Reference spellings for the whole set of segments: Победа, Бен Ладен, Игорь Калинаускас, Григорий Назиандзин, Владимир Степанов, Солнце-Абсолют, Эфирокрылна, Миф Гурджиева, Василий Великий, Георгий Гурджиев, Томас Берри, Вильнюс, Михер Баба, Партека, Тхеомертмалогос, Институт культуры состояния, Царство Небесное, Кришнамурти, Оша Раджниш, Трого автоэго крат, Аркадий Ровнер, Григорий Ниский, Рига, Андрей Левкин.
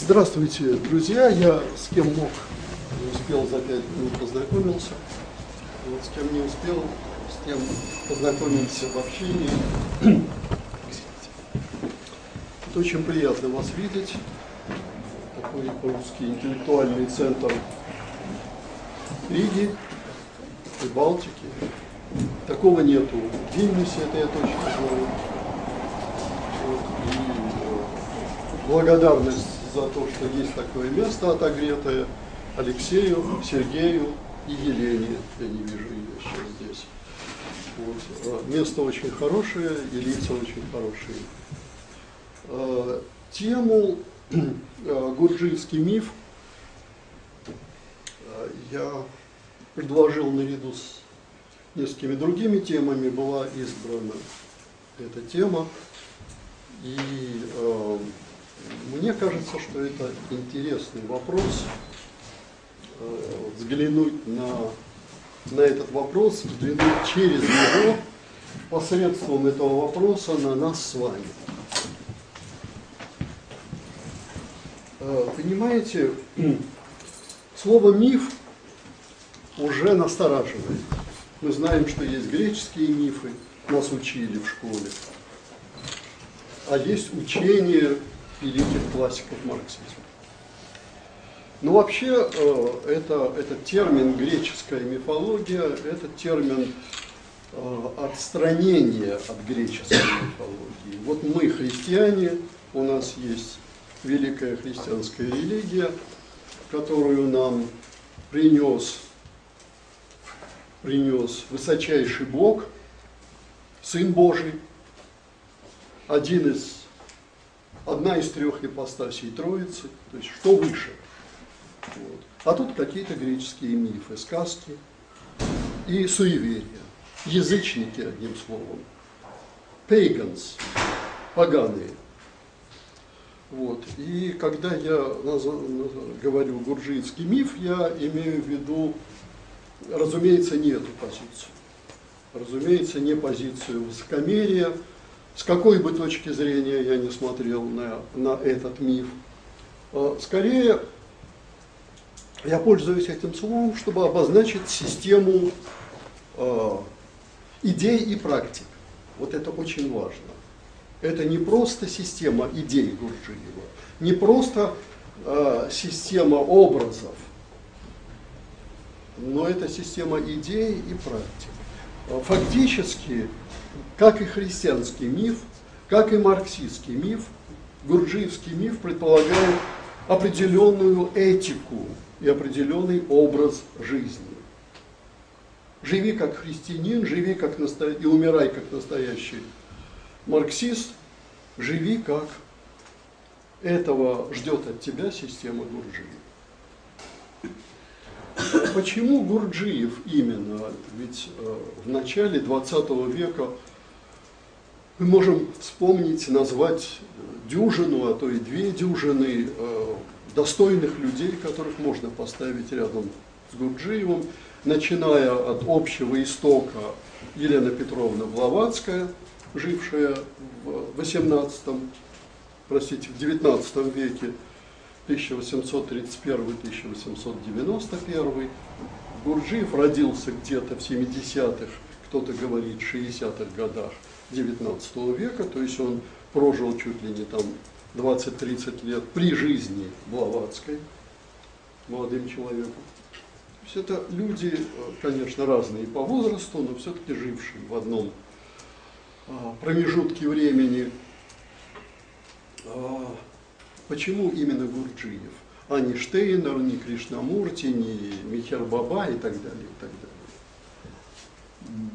Здравствуйте, друзья. Я с кем мог, не успел за 5 минут познакомился. Вот с кем не успел, с кем познакомился в общении. Это очень приятно вас видеть. Такой по-русски интеллектуальный центр Риги и Балтики. Такого нету в Вильнюсе, это я точно знаю. И благодарность за то, что есть такое место отогретое Алексею, Сергею и Елене. Я не вижу ее сейчас здесь. Вот. Место очень хорошее и лица очень хорошие. Тему «Гурджиевский миф» я предложил наряду с несколькими другими темами, была избрана эта тема. И мне кажется, что это интересный вопрос. Взглянуть на этот вопрос, взглянуть через него, посредством этого вопроса на нас с вами. Понимаете, слово «миф» уже настораживает. Мы знаем, что есть греческие мифы, нас учили в школе, а есть учение великих классиков марксизма. Но вообще, этот термин «греческая мифология» – это термин отстранения от греческой мифологии. Вот мы, христиане, у нас есть великая христианская религия, которую нам принес высочайший Бог, Сын Божий, одна из 3 ипостасей Троицы, то есть что выше. Вот. А тут какие-то греческие мифы, сказки и суеверия, язычники, одним словом, pagans, поганые. Вот. И когда я говорю «гурджиевский миф», я имею в виду, разумеется, не эту позицию. Разумеется, не позицию высокомерия. С какой бы точки зрения я не смотрел на этот миф. Скорее, я пользуюсь этим словом, чтобы обозначить систему идей и практик. Вот это очень важно. Это не просто система идей Гурджиева, не просто система образов, но это система идей и практик. Фактически, как и христианский миф, как и марксистский миф, гурджиевский миф предполагает определенную этику и определенный образ жизни. Живи как христианин, живи как и умирай как настоящий марксист, живи как этого ждет от тебя система Гурджиева. Почему Гурджиев именно? Ведь в начале 20 века мы можем вспомнить, назвать дюжину, а то и 2 дюжины достойных людей, которых можно поставить рядом с Гурджиевым, начиная от общего истока Елена Петровна Блаватская, жившая в 19 веке, 1831-1891. Гурджиев родился где-то в 70-х, кто-то говорит, в 60-х годах 19 века, то есть он прожил чуть ли не там 20-30 лет при жизни Блаватской, молодым человеком. То есть это люди, конечно, разные по возрасту, но все-таки жившие в одном промежутке времени. Почему именно Гурджиев, а не Штейнер, не Кришнамурти, не Михер Баба и так далее, и так далее?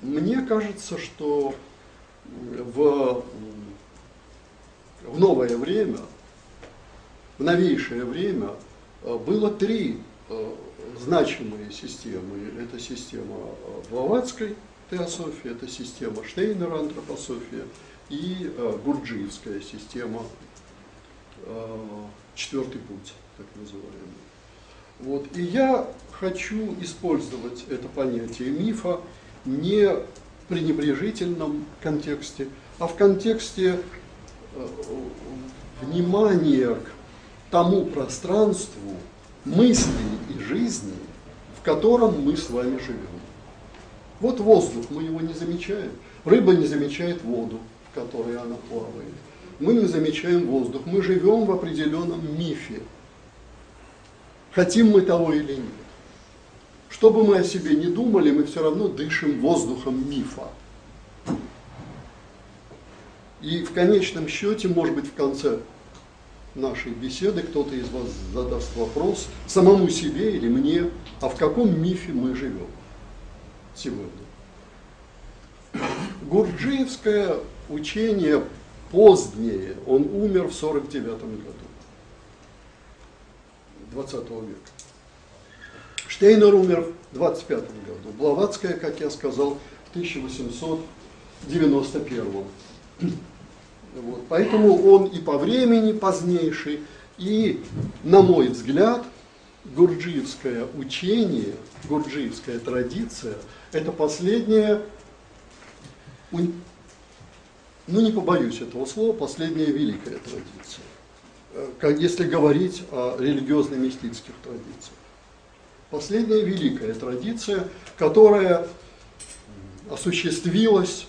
Мне кажется, что в новое время, в новейшее время было 3 значимые системы. Это система Блаватской теософии, это система Штейнера антропософия и гурджиевская система, 4-й путь, так называемый. Вот. И я хочу использовать это понятие мифа не в пренебрежительном контексте, а в контексте внимания к тому пространству мыслей и жизни, в котором мы с вами живем. Вот воздух, мы его не замечаем. Рыба не замечает воду, в которой она плавает. Мы не замечаем воздух. Мы живем в определенном мифе. Хотим мы того или нет. Что бы мы о себе ни думали, мы все равно дышим воздухом мифа. И в конечном счете, может быть, в конце нашей беседы кто-то из вас задаст вопрос самому себе или мне, а в каком мифе мы живем сегодня. Гурджиевское учение позднее, он умер в 49 году 20 века. Штейнер умер в 25 году, Блаватская, как я сказал, в 1891 году. Вот. Поэтому он и по времени позднейший, и, на мой взгляд, гурджиевское учение, гурджиевская традиция – это последняя, ну не побоюсь этого слова, последняя великая традиция, если говорить о религиозно-мистических традициях. Последняя великая традиция, которая осуществилась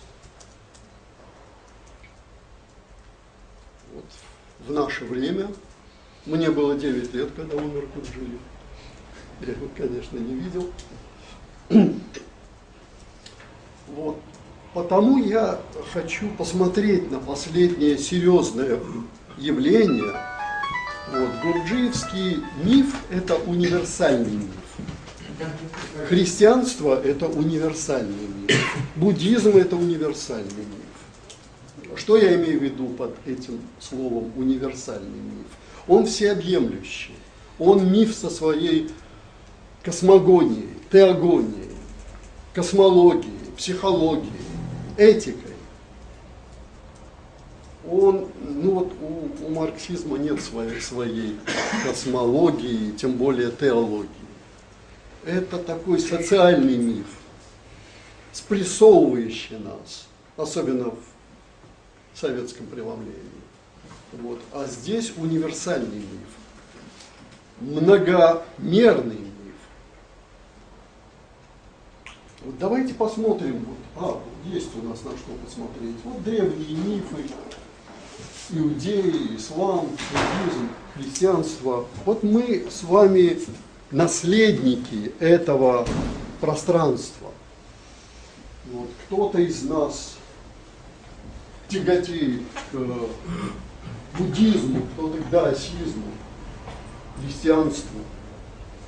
в наше время. Мне было 9 лет, когда умер Гурджиев. Я его, конечно, не видел. Вот. Потому я хочу посмотреть на последнее серьезное явление. Вот. Гурджиевский миф – это универсальный миф. Христианство – это универсальный миф. Буддизм – это универсальный миф. Что я имею в виду под этим словом «универсальный миф»? Он всеобъемлющий, он миф со своей космогонией, теогонией, космологией, психологией, этикой. Он, ну вот у марксизма нет своей космологии, тем более теологии. Это такой социальный миф, спрессовывающий нас, особенно в советском преломлении. Вот. А здесь универсальный миф, многомерный миф. Вот давайте посмотрим. Вот. Есть у нас на что посмотреть. Вот древние мифы, иудеи, ислам, буддизм, христианство. Вот мы с вами наследники этого пространства. Вот. Кто-то из нас тяготеет к буддизму, кто-то к даосизму, христианству,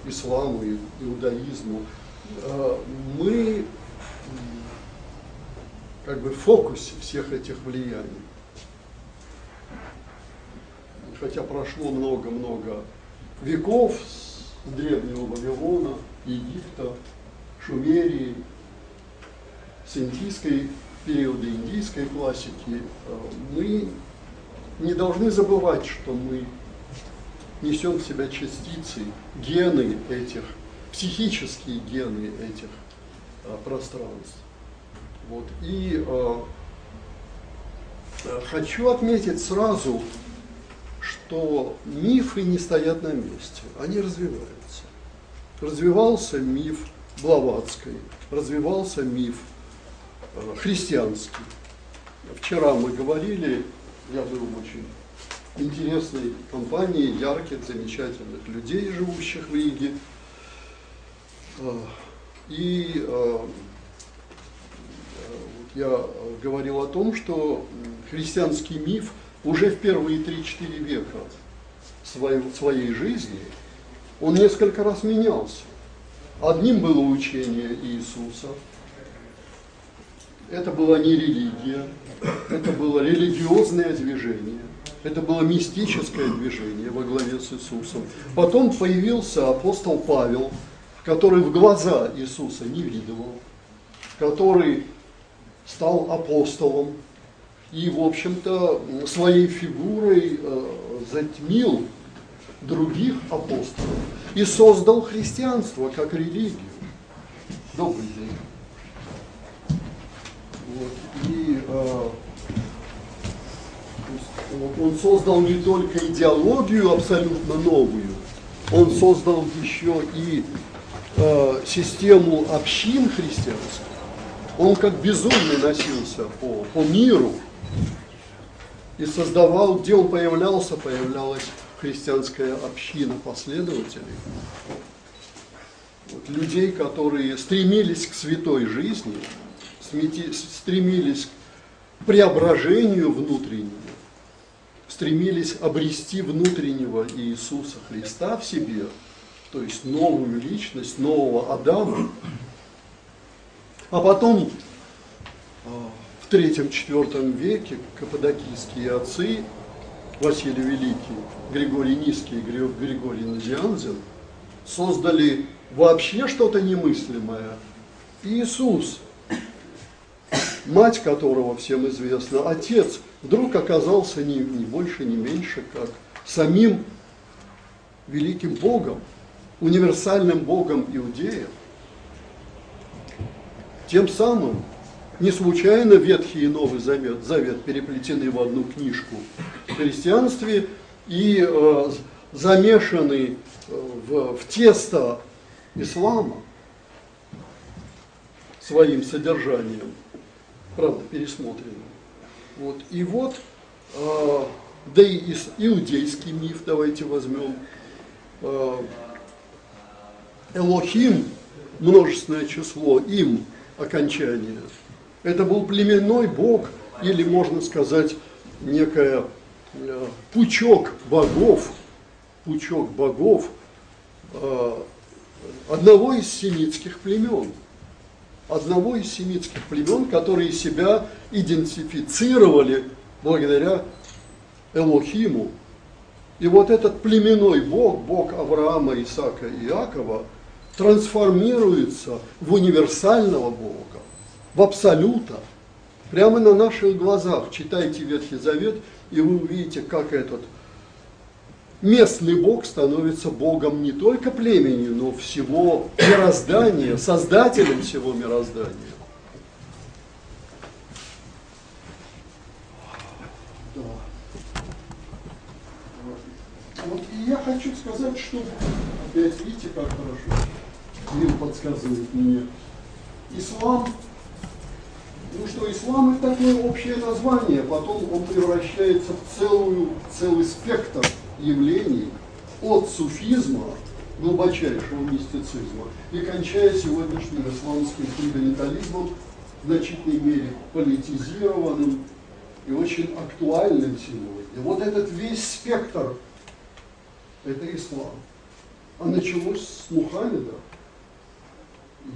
исламу, иудаизму. Мы как бы в фокусе всех этих влияний. Хотя прошло много-много веков с древнего Вавилона, Египта, Шумерии, с индийской периода индийской классики, мы не должны забывать, что мы несем в себя частицы, гены этих, психические гены этих пространств. Вот. И хочу отметить сразу, что мифы не стоят на месте, они развиваются. Развивался миф Блаватской, развивался миф христианский. Вчера мы говорили, я был в очень интересной компании ярких, замечательных людей, живущих в Риге. И я говорил о том, что христианский миф уже в первые 3-4 века своей жизни, он несколько раз менялся. Одним было учение Иисуса. Это была не религия, это было религиозное движение, это было мистическое движение во главе с Иисусом. Потом появился апостол Павел, который в глаза Иисуса не видел, который стал апостолом и, в общем-то, своей фигурой затмил других апостолов и создал христианство как религию. Добрый день. Вот. И он создал не только идеологию абсолютно новую, он создал еще и систему общин христианских. Он как безумный носился по миру и создавал, где он появлялся, появлялась христианская община последователей. Вот, людей, которые стремились к святой жизни, стремились к преображению внутреннего, стремились обрести внутреннего Иисуса Христа в себе, то есть новую личность, нового Адама. А потом в III-IV веке каппадокийские отцы Василий Великий, Григорий Ниский и Григорий Назиандзин создали вообще что-то немыслимое. Иисус, мать которого всем известна, отец, вдруг оказался ни больше, ни меньше, как самим великим Богом, универсальным Богом иудеев. Тем самым не случайно Ветхий и Новый Завет переплетены в одну книжку в христианстве и замешаны в тесто ислама своим содержанием, правда, пересмотренным. Вот. И вот, да и иудейский миф, давайте возьмем, Элохим, множественное число, им, окончание. Это был племенной бог, или, можно сказать, некая пучок богов одного из семитских племен, которые себя идентифицировали благодаря Элохиму. И вот этот племенной бог, бог Авраама, Исаака и Иакова, трансформируется в универсального Бога, в абсолюта. Прямо на наших глазах читайте Ветхий Завет, и вы увидите, как этот местный Бог становится Богом не только племени, но всего мироздания, создателем всего мироздания. Да. Вот, и я хочу сказать, что опять видите, как хорошо. Мир подсказывает мне. Ислам. Ну что, ислам — это такое общее название, потом он превращается в целый спектр явлений от суфизма, глубочайшего мистицизма, и кончая сегодняшним исламским фундаментализмом, в значительной мере политизированным и очень актуальным сегодня. Вот этот весь спектр – это ислам. А началось с Мухаммеда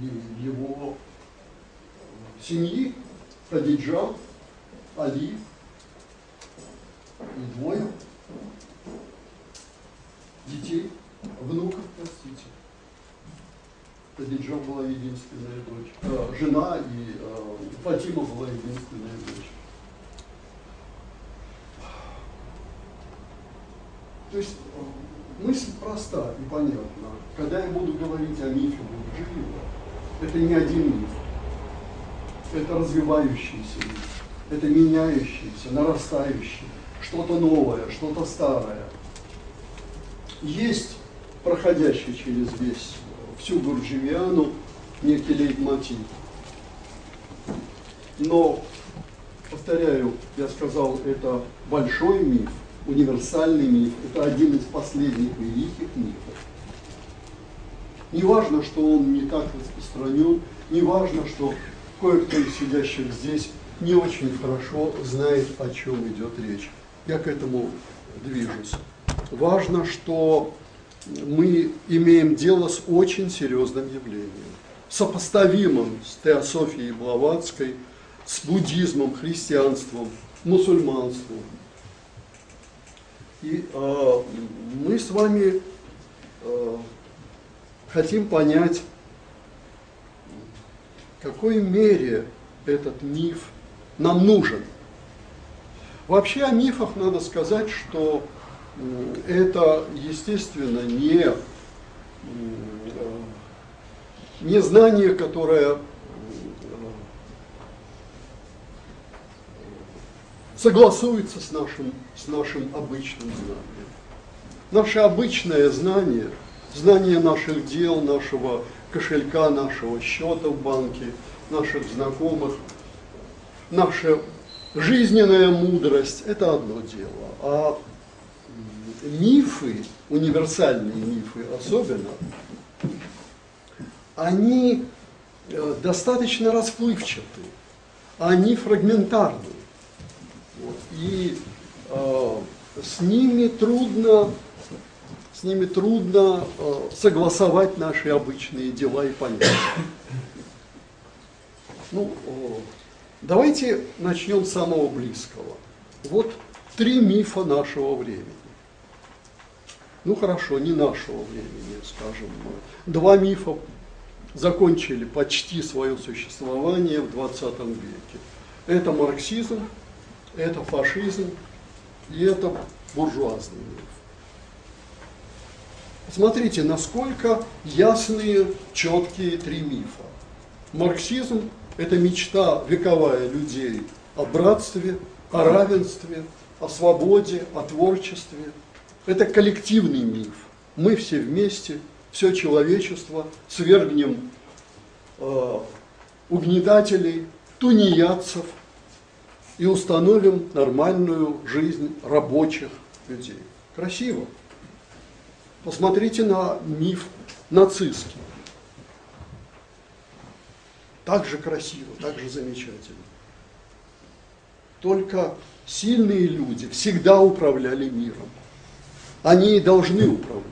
и его семьи, Хадиджа, Али и двое детей, внуков, простите. Хадиджа была единственная дочь, жена, и Фатима была единственная дочь. То есть мысль проста и понятна. Когда я буду говорить о мифе Гурджиева, это не один миф. Это развивающийся миф, это меняющийся, нарастающий, что-то новое, что-то старое. Есть, проходящий через весь, всю Гурджиевиану, некий лейтмотив. Но, повторяю, я сказал, это большой миф, универсальный миф, это один из последних великих мифов. Не важно, что он не так распространен, не важно, что кое-кто из сидящих здесь не очень хорошо знает, о чем идет речь. Я к этому движусь. Важно, что мы имеем дело с очень серьезным явлением, сопоставимым с теософией Блаватской, с буддизмом, христианством, мусульманством. И мы с вами хотим понять, в какой мере этот миф нам нужен. Вообще о мифах надо сказать, что это, естественно, не знание, которое согласуется с нашим обычным знанием. Наше обычное знание, знание наших дел, нашего кошелька, нашего счета в банке, наших знакомых, наша жизненная мудрость – это одно дело. А мифы, универсальные мифы особенно, они достаточно расплывчаты, они фрагментарны. И с ними трудно согласовать наши обычные дела и понятия. Ну, давайте начнем с самого близкого. Вот три мифа нашего времени. Ну хорошо, не нашего времени, скажем. Два мифа закончили почти свое существование в 20 веке. Это марксизм, это фашизм и это буржуазный миф. Смотрите, насколько ясные, четкие три мифа. Марксизм – это мечта вековая людей о братстве, о равенстве, о свободе, о творчестве. Это коллективный миф. Мы все вместе, все человечество свергнем угнетателей, тунеядцев и установим нормальную жизнь рабочих людей. Красиво. Посмотрите на миф нацистский. Так же красиво, так же замечательно. Только сильные люди всегда управляли миром. Они и должны управлять.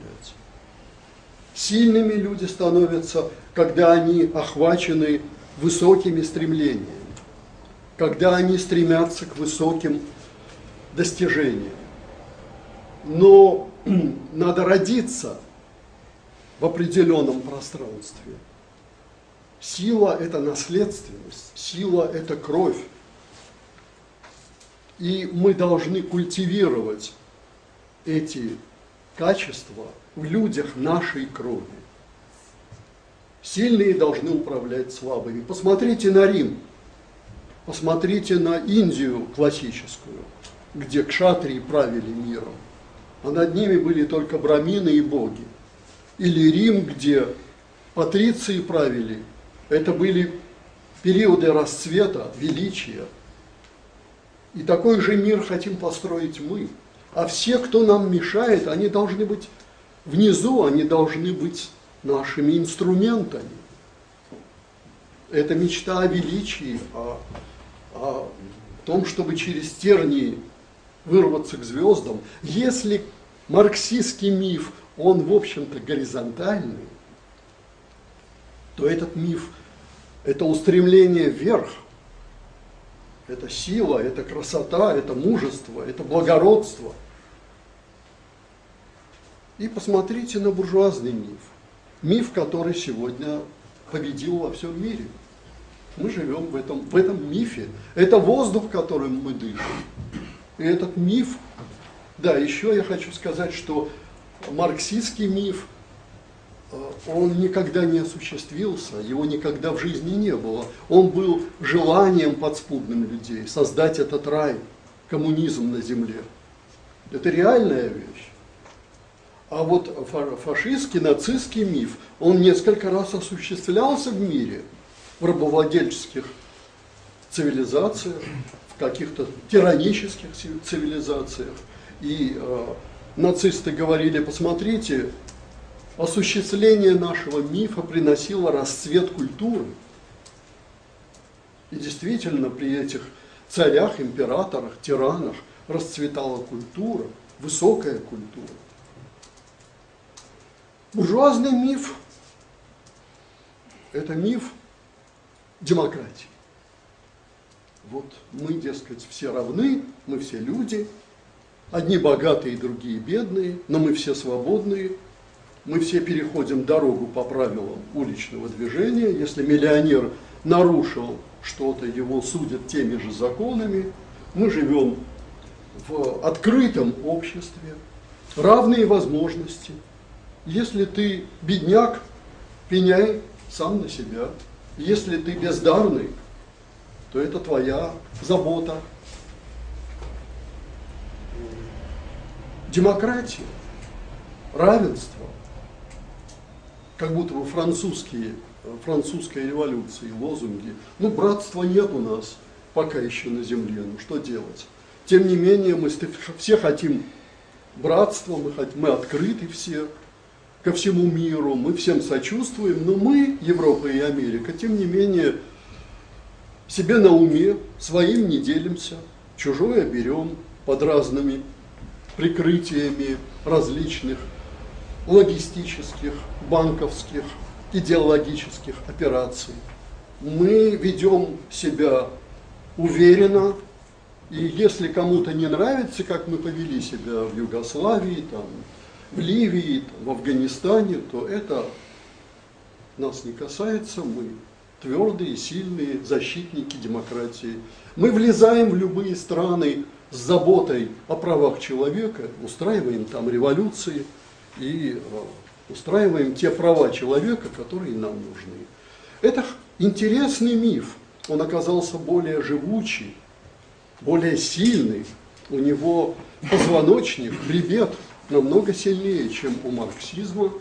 Сильными люди становятся, когда они охвачены высокими стремлениями, когда они стремятся к высоким достижениям. Но надо родиться в определенном пространстве. Сила – это наследственность, сила – это кровь. И мы должны культивировать эти качества в людях нашей крови. Сильные должны управлять слабыми. Посмотрите на Рим, посмотрите на Индию классическую, где кшатрии правили миром. А над ними были только брамины и боги. Или Рим, где патриции правили. Это были периоды расцвета, величия. И такой же мир хотим построить мы. А все, кто нам мешает, они должны быть внизу, они должны быть нашими инструментами. Это мечта о величии, о том, чтобы через тернии вырваться к звездам. Если марксистский миф, он, в общем-то, горизонтальный, то этот миф – это устремление вверх, это сила, это красота, это мужество, это благородство. И посмотрите на буржуазный миф, миф, который сегодня победил во всем мире. Мы живем в этом мифе, это воздух, которым мы дышим. И этот миф, да, еще я хочу сказать, что марксистский миф, он никогда не осуществился, его никогда в жизни не было. Он был желанием подспудным людей создать этот рай, коммунизм на земле. Это реальная вещь. А вот фашистский, нацистский миф, он несколько раз осуществлялся в мире, в рабовладельческих цивилизациях, каких-то тиранических цивилизациях. И нацисты говорили, посмотрите, осуществление нашего мифа приносило расцвет культуры. И действительно, при этих царях, императорах, тиранах расцветала культура, высокая культура. Буржуазный миф – это миф демократии. Вот мы, дескать, все равны, мы все люди, одни богатые, другие бедные, но мы все свободные, мы все переходим дорогу по правилам уличного движения, если миллионер нарушил что-то, его судят теми же законами, мы живем в открытом обществе, равные возможности, если ты бедняк, пеняй сам на себя, если ты бездарный, то это твоя забота. демократию, равенство, как будто бы французская революция и лозунги. Ну, братства нет у нас пока еще на земле, ну что делать? Тем не менее, мы все хотим братства, мы открыты все ко всему миру, мы всем сочувствуем, но мы, Европа и Америка, тем не менее, себе на уме, своим не делимся, чужое берем под разными прикрытиями различных логистических, банковских, идеологических операций. Мы ведем себя уверенно, и если кому-то не нравится, как мы повели себя в Югославии, там, в Ливии, там, в Афганистане, то это нас не касается, мы твердые, сильные защитники демократии. Мы влезаем в любые страны с заботой о правах человека, устраиваем там революции и устраиваем те права человека, которые нам нужны. Это интересный миф, он оказался более живучий, более сильный, у него позвоночник, хребет намного сильнее, чем у марксизма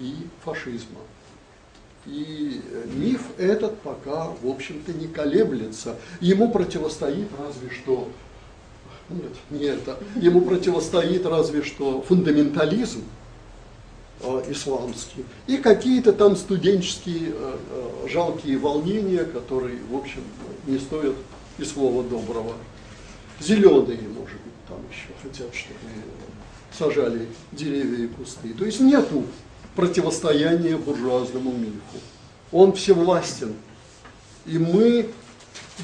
и фашизма. И миф этот пока, в общем-то, не колеблется. Ему противостоит разве что, ему противостоит разве что фундаментализм исламский и какие-то там студенческие жалкие волнения, которые, в общем, не стоят и слова доброго. Зеленые, может быть, там еще хотят, чтобы сажали деревья и кусты. То есть нету противостояния буржуазному мифу. Он всевластен, и мы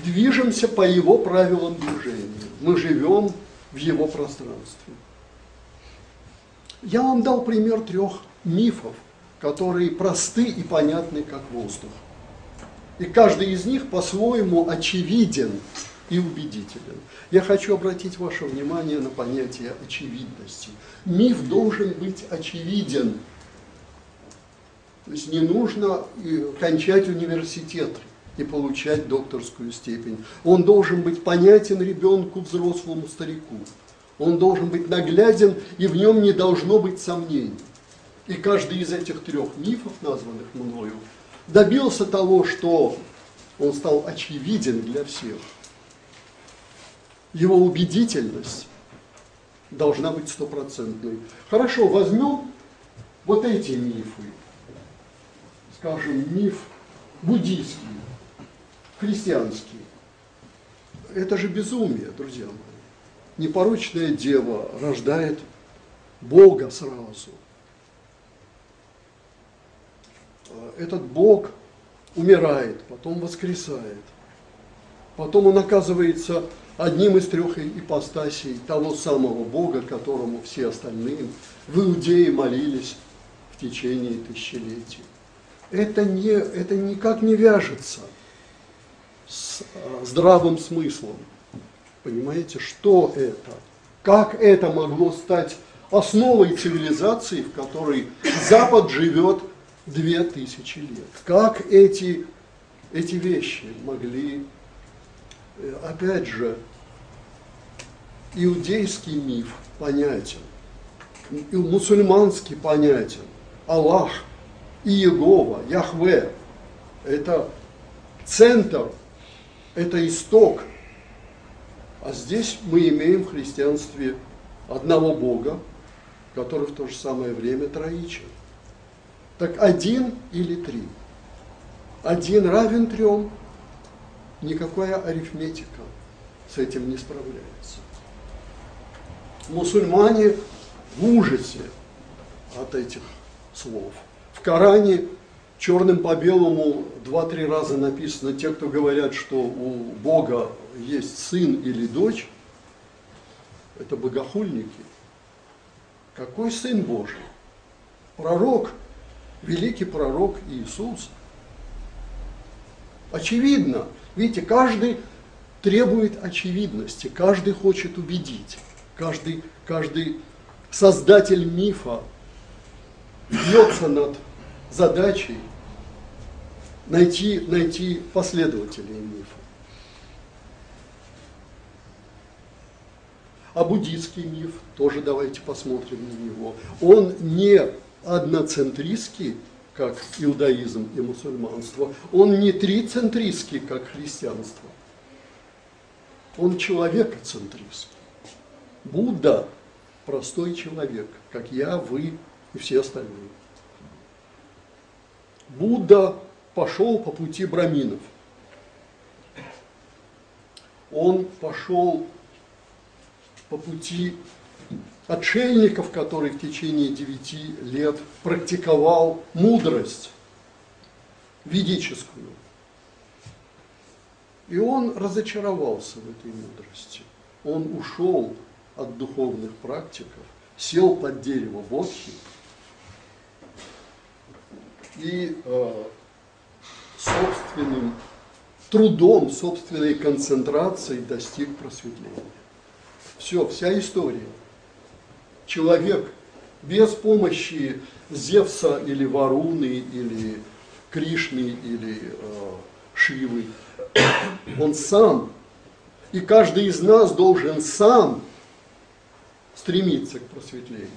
движемся по его правилам движения. Мы живем в его пространстве. Я вам дал пример трех мифов, которые просты и понятны, как воздух. И каждый из них по-своему очевиден и убедителен. Я хочу обратить ваше внимание на понятие очевидности. Миф должен быть очевиден. То есть не нужно кончать университет и получать докторскую степень. Он должен быть понятен ребенку, взрослому, старику. Он должен быть нагляден, и в нем не должно быть сомнений. И каждый из этих трех мифов, названных мною, добился того, что он стал очевиден для всех. Его убедительность должна быть стопроцентной. Хорошо, возьмем вот эти мифы. Скажем, миф буддийский, христианский. Это же безумие, друзья мои. Непорочная дева рождает Бога сразу. Этот Бог умирает, потом воскресает. Потом он оказывается одним из трех ипостасей того самого Бога, которому все остальные в Иудее молились в течение тысячелетий. Это никак не вяжется с здравым смыслом. Понимаете, что это? Как это могло стать основой цивилизации, в которой Запад живет 2000 лет? Как эти вещи могли... Опять же, иудейский миф понятен, мусульманский понятен, Аллах и Иегова, Яхве – это центр, это исток. А здесь мы имеем в христианстве одного Бога, который в то же самое время троичен. Так один или три? Один равен трем. Никакая арифметика с этим не справляется. Мусульмане в ужасе от этих слов. В Коране черным по белому 2-3 раза написано: те, кто говорят, что у Бога есть сын или дочь, это богохульники. Какой сын Божий? Пророк, великий пророк Иисус. Очевидно. Видите, каждый требует очевидности, каждый хочет убедить, каждый создатель мифа бьется над задачей найти последователей мифа. А буддийский миф, тоже давайте посмотрим на него. Он не одноцентристский, как иудаизм и мусульманство. Он не трицентристский, как христианство. Он человекоцентристский. Будда – простой человек, как я, вы и все остальные. Будда пошел по пути браминов. Он пошел по пути отшельников, которые в течение 9 лет практиковал мудрость ведическую. И он разочаровался в этой мудрости. Он ушел от духовных практиков, сел под дерево бодхи и собственным трудом, собственной концентрацией достиг просветления. Все, вся история. Человек без помощи Зевса или Варуны, или Кришны, или Шивы, он сам, и каждый из нас должен сам стремиться к просветлению.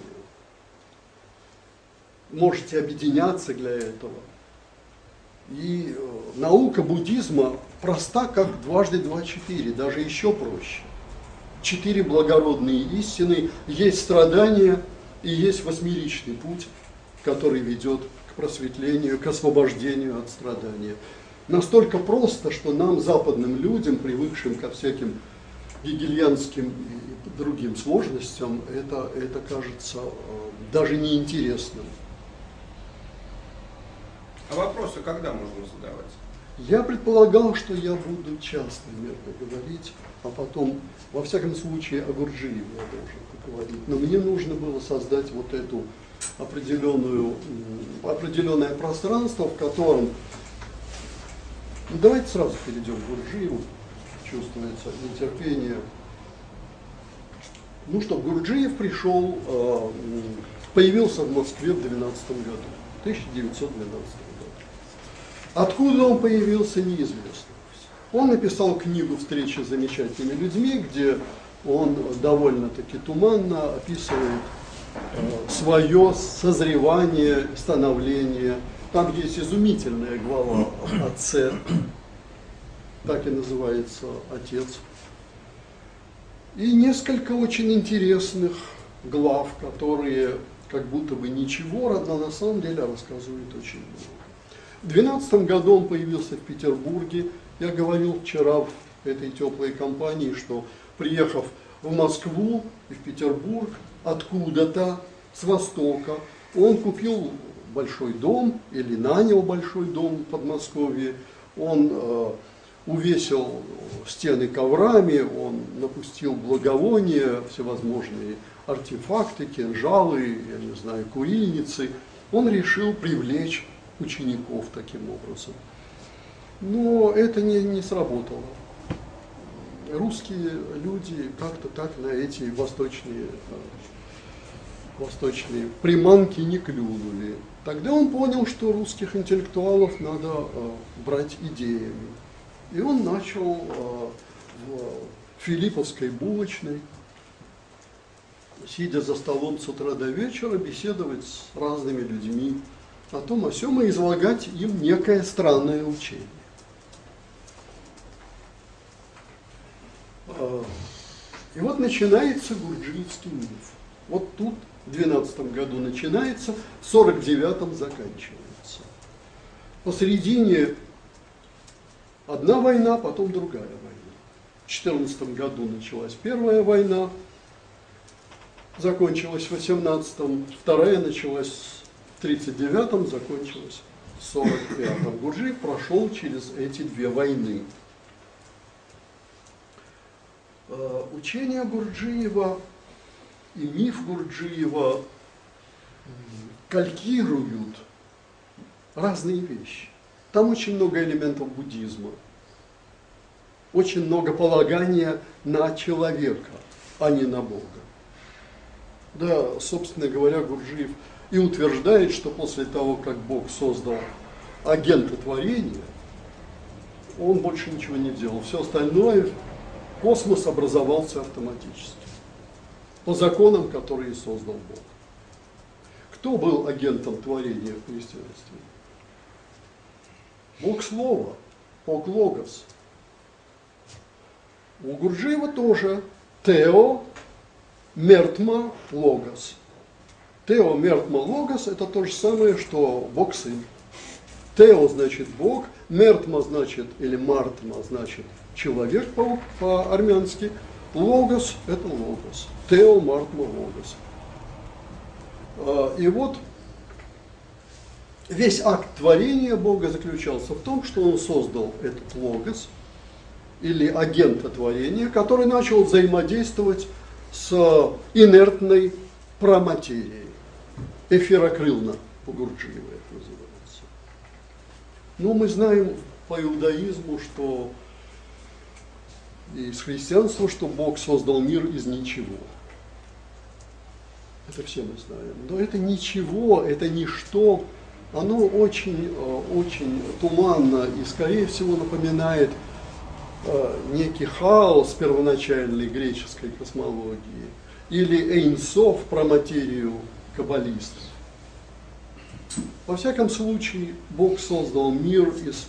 Можете объединяться для этого. И наука буддизма проста, как 2 × 2 = 4, даже еще проще. 4 благородные истины, есть страдания и есть восьмеричный путь, который ведет к просветлению, к освобождению от страдания. Настолько просто, что нам, западным людям, привыкшим ко всяким гегельянским и другим сложностям, это кажется даже неинтересным. А вопросы когда можно задавать? Я предполагал, что я буду часто мирно говорить, а потом, во всяком случае, о Гурджиеве я должен поговорить. Но мне нужно было создать вот это определенное пространство, в котором... Ну, давайте сразу перейдем к Гурджиеву. Чувствуется нетерпение. Ну что, Гурджиев пришел, появился в Москве в 1912 году, 1912 году. Откуда он появился, неизвестно. Он написал книгу «Встречи с замечательными людьми», где он довольно-таки туманно описывает свое созревание, становление. Там есть изумительная глава «Отце», так и называется «Отец». И несколько очень интересных глав, которые как будто бы ничего, родно, на самом деле рассказывают очень много. В 2012 году он появился в Петербурге. Я говорил вчера в этой теплой компании, что, приехав в Москву и в Петербург откуда-то с востока, он купил большой дом или нанял большой дом в Подмосковье, он увесил стены коврами, он напустил благовония, всевозможные артефакты, кинжалы, я не знаю, курильницы. Он решил привлечь учеников таким образом. Но это не сработало. Русские люди как-то так на эти восточные приманки не клюнули. Тогда он понял, что русских интеллектуалов надо брать идеями. И он начал в Филипповской булочной, сидя за столом с утра до вечера, беседовать с разными людьми о том, о сём, и излагать им некое странное учение. И вот начинается гурджиевский миф. Вот тут в 2012 году начинается, в 1949 заканчивается. Посередине одна война, потом другая война. В 2014 году началась первая война, закончилась в 2018, вторая началась... В 1939-м закончилось, в 1945-м. Гурджиев прошел через эти две войны. Учение Гурджиева и миф Гурджиева калькируют разные вещи. Там очень много элементов буддизма, очень много полагания на человека, а не на Бога. Да, собственно говоря, Гурджиев и утверждает, что после того, как Бог создал агента творения, он больше ничего не делал. Все остальное, космос образовался автоматически. по законам, которые создал Бог. Кто был агентом творения в христианстве? Бог Слова, Бог Логос. У Гурджиева тоже Тхеомертмалогос. Тхеомертмалогос – это то же самое, что Бог Сын. Тео значит Бог, мертма значит, или мартма значит человек по-армянски, логос это логос, тео, мартма, логос. И вот весь акт творения Бога заключался в том, что он создал этот логос, или агента творения, который начал взаимодействовать с инертной праматерией. Эфирокрылна у Гурджиева это называется. Но мы знаем по иудаизму, что и из христианства, что Бог создал мир из ничего. Это все мы знаем. Но это ничего, это ничто, оно очень, очень туманно и, скорее всего, напоминает некий хаос первоначальной греческой космологии или эйнсов про материю каббалистов. Во всяком случае, Бог создал мир из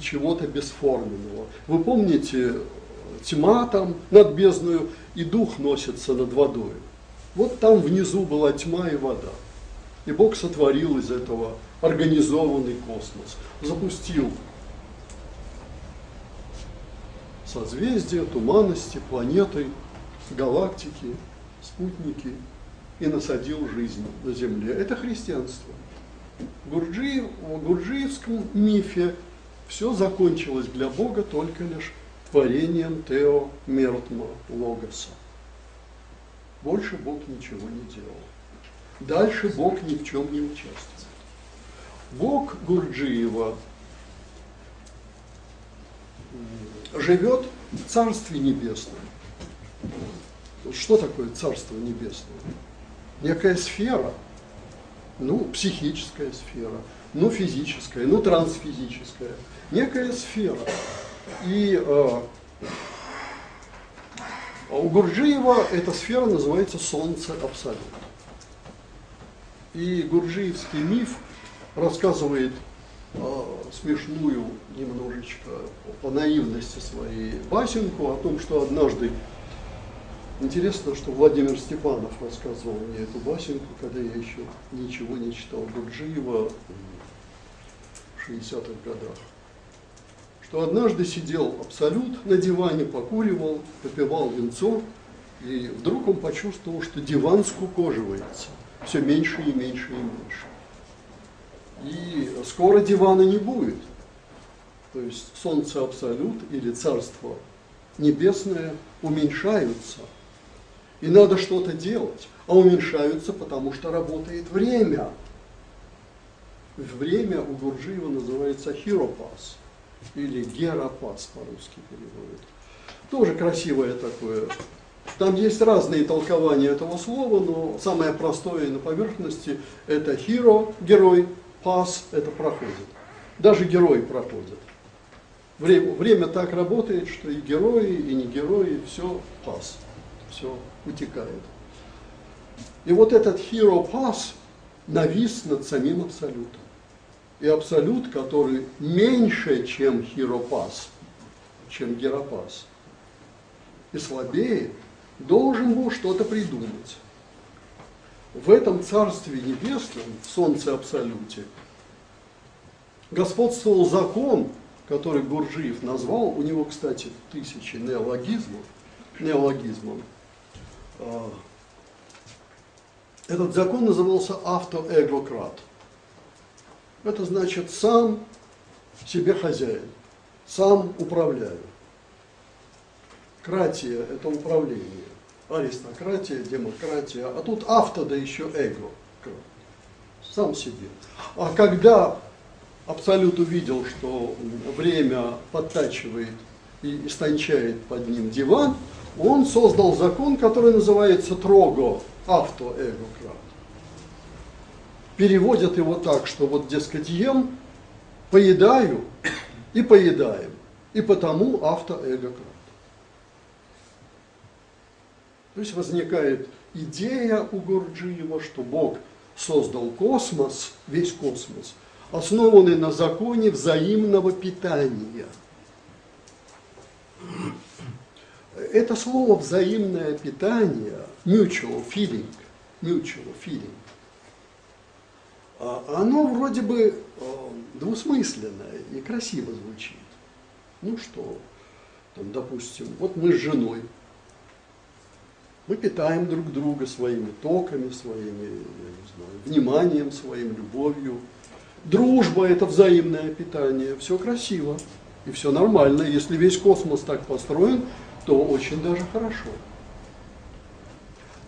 чего-то бесформенного. Вы помните, тьма там над бездною, и дух носится над водой. Вот там внизу была тьма и вода. И Бог сотворил из этого организованный космос. Запустил созвездия, туманности, планеты, галактики, спутники и насадил жизнь на Земле. Это христианство. В гурджиевском мифе все закончилось для Бога только лишь творением Тхеомертмалогоса. Больше Бог ничего не делал. Дальше Бог ни в чем не участвует. Бог Гурджиева живет в Царстве Небесном. Что такое Царство Небесное? Некая сфера. Ну, психическая сфера, ну, физическая, ну, трансфизическая, некая сфера. И у Гурджиева эта сфера называется Солнце-Абсолют. И гурджиевский миф рассказывает смешную немножечко по наивности своей басенку о том, что однажды... Интересно, что Владимир Степанов рассказывал мне эту басенку, когда я еще ничего не читал Гурджиева в 60-х годах. Что однажды сидел Абсолют на диване, покуривал, попивал винцо, и вдруг он почувствовал, что диван скукоживается. Все меньше и меньше и меньше. И скоро дивана не будет. То есть Солнце Абсолют или Царство Небесное уменьшаются. И надо что-то делать. А уменьшаются, потому что работает время. Время у Гурджиева называется хиропас. Или геропас по-русски переводят. Тоже красивое такое. Там есть разные толкования этого слова, но самое простое на поверхности это хиро, герой, пас, это проходит. Даже герой проходит. Время так работает, что и герои, и не герои, все пас. Все утекает. И вот этот хиропас навис над самим Абсолютом. И Абсолют, который меньше, чем хиропас, чем геропас, и слабее, должен был что-то придумать. В этом Царстве Небесном, в Солнце Абсолюте, господствовал закон, который Гурджиев назвал, у него, кстати, тысячи неологизмов, этот закон назывался автоэго крат. Это значит сам себе хозяин, сам управляю. Кратия – это управление, аристократия, демократия, а тут авто, да еще эго, сам себе. А когда Абсолют увидел, что время подтачивает и истончает под ним диван, он создал закон, который называется Трого автоэго крат. Переводят его так, что вот, дескать, ем, поедаю и поедаем, и потому автоэго крат. То есть возникает идея у Гурджиева, что Бог создал космос, весь космос, основанный на законе взаимного питания. Это слово «взаимное питание» – mutual feeling, оно вроде бы двусмысленное и красиво звучит. Ну что, там, допустим, вот мы с женой, мы питаем друг друга своими токами, своими, я не знаю, вниманием, своим любовью. Дружба – это взаимное питание, все красиво и все нормально. Если весь космос так построен, то очень даже хорошо.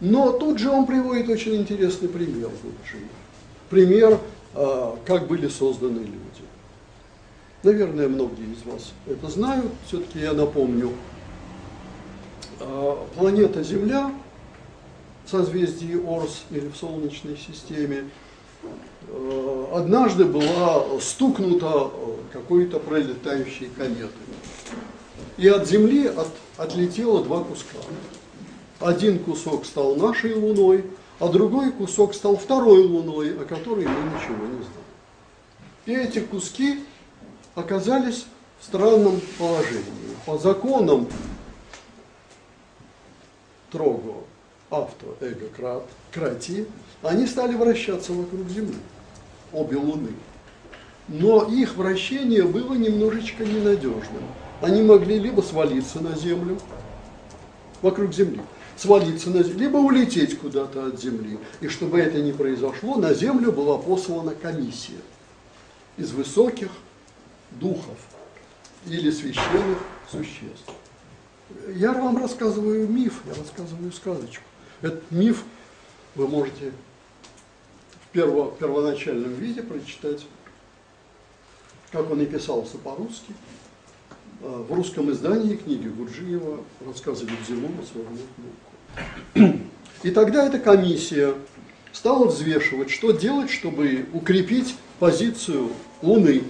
Но тут же он приводит очень интересный пример Гурджиева. Пример, как были созданы люди. Наверное, многие из вас это знают. Все-таки я напомню, планета Земля в созвездии Орс или в Солнечной системе однажды была стукнута какой-то пролетающей кометой. И от Земли отлетело два куска. Один кусок стал нашей Луной, а другой кусок стал второй Луной, о которой мы ничего не знаем. И эти куски оказались в странном положении. По законам Трого автоэго крати они стали вращаться вокруг Земли, обе Луны. Но их вращение было немножечко ненадежным. Они могли либо свалиться на Землю, вокруг Земли, свалиться на Землю, либо улететь куда-то от Земли. И чтобы это не произошло, на Землю была послана комиссия из высоких духов или священных существ. Я вам рассказываю миф, я рассказываю сказочку. Этот миф вы можете в первоначальном виде прочитать, как он и писался по-русски. В русском издании книги Гурджиева рассказывает Зелому свою. И тогда эта комиссия стала взвешивать, что делать, чтобы укрепить позицию Луны.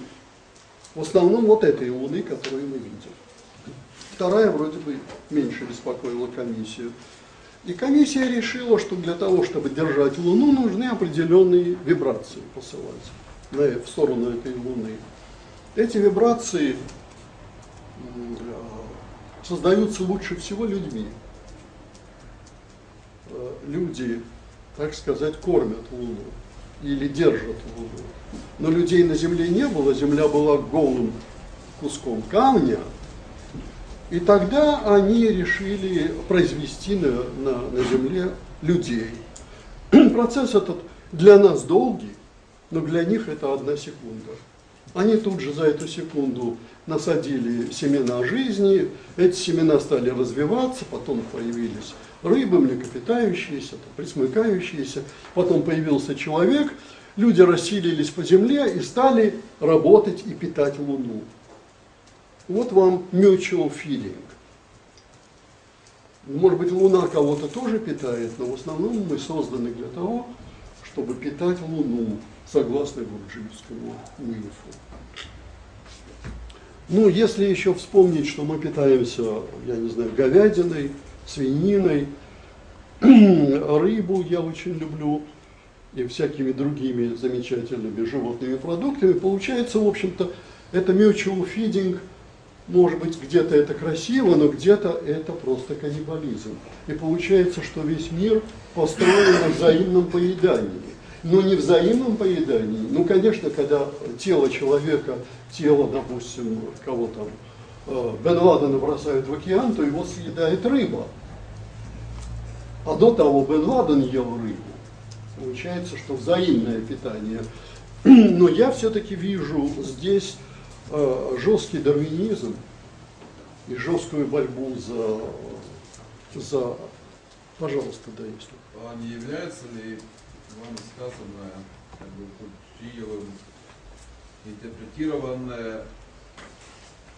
В основном вот этой Луны, которую мы видим. Вторая вроде бы меньше беспокоила комиссию. И комиссия решила, что для того, чтобы держать Луну, нужны определенные вибрации посылать в сторону этой Луны. Эти вибрации создаются лучше всего людьми. Люди, так сказать, кормят Луну или держат Луну. Но людей на Земле не было, Земля была голым куском камня. И тогда они решили произвести на Земле людей. Процесс этот для нас долгий, но для них это 1 секунда. Они тут же за эту секунду насадили семена жизни, эти семена стали развиваться, потом появились рыбы, млекопитающиеся, пресмыкающиеся, потом появился человек, люди расселились по земле и стали работать и питать Луну. Вот вам mutual feeling. Может быть, Луна кого-то тоже питает, но в основном мы созданы для того, чтобы питать Луну, согласно гурджиевскому мифу. Ну, если еще вспомнить, что мы питаемся, я не знаю, говядиной, свининой, рыбу я очень люблю и всякими другими замечательными животными продуктами, получается, в общем-то, это mutual feeding, может быть, где-то это красиво, но где-то это просто каннибализм. И получается, что весь мир построен на взаимном поедании. Но не взаимном поедании. Ну, конечно, когда тело человека, тело, допустим, кого там, Бен Ладена бросают в океан, то его съедает рыба. А до того Бен Ладен ел рыбу. Получается, что взаимное питание. Но я все-таки вижу здесь жесткий дарвинизм и жесткую борьбу за... Пожалуйста, да, если... А не является ли вам сказанное, как бы, Гурджиевым интерпретированное,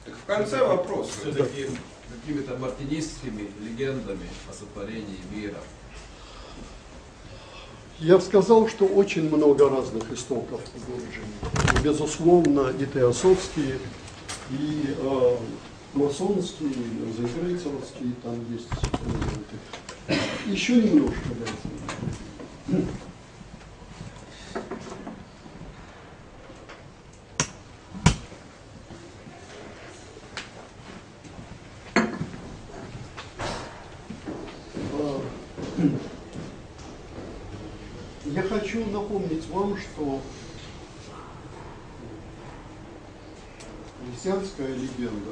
так в конце вопрос, все-таки какими-то мартинистскими легендами о сотворении мира? Я сказал, что очень много разных истоков Гурджиева. Безусловно, и теософские, и масонские, и зенкрейцеровские, там есть еще немножко. Дайте. Я хочу напомнить вам, что христианская легенда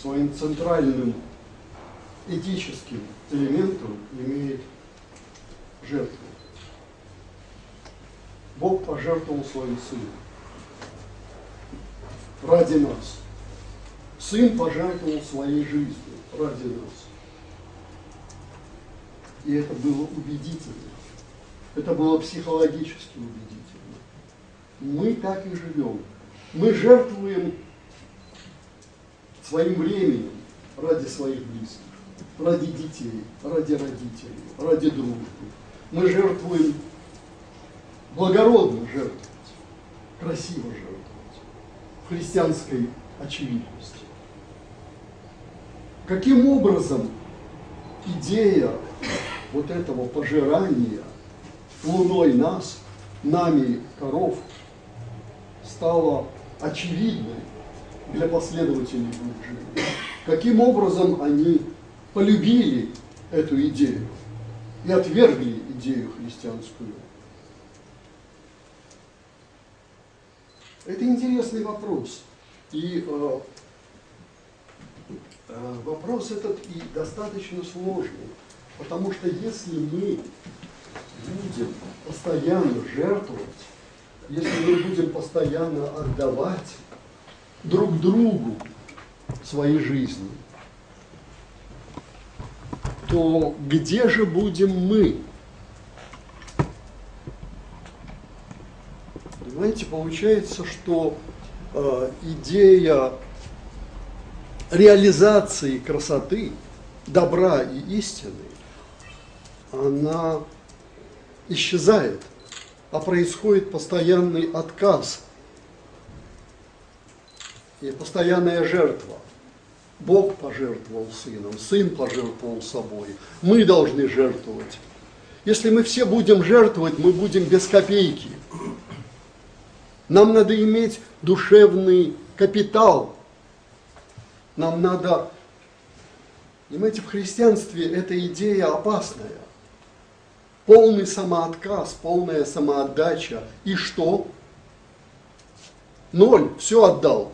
своим центральным этическим элементом имеет жертву. Бог пожертвовал своим сыном ради нас. Сын пожертвовал своей жизнью ради нас. И это было убедительно. Это было психологически убедительно. Мы так и живем. Мы жертвуем своим временем ради своих близких, ради детей, ради родителей, ради дружбы. Мы жертвуем, благородно жертвовать, красиво жертвовать, в христианской очевидности. Каким образом идея вот этого пожирания луной нас, нами коров, стала очевидной для последователей Гурджиева? Каким образом они полюбили эту идею и отвергли идею христианскую? Это интересный вопрос. И вопрос этот и достаточно сложный, потому что если мы будем постоянно жертвовать, если мы будем постоянно отдавать друг другу своей жизни, то где же будем мы? Понимаете, получается, что идея реализации красоты, добра и истины, она исчезает, а происходит постоянный отказ и постоянная жертва. Бог пожертвовал сыном, сын пожертвовал собой. Мы должны жертвовать. Если мы все будем жертвовать, мы будем без копейки. Нам надо иметь душевный капитал. Нам надо... Понимаете, в христианстве эта идея опасная. Полный самоотказ, полная самоотдача. И что? Ноль, все отдал.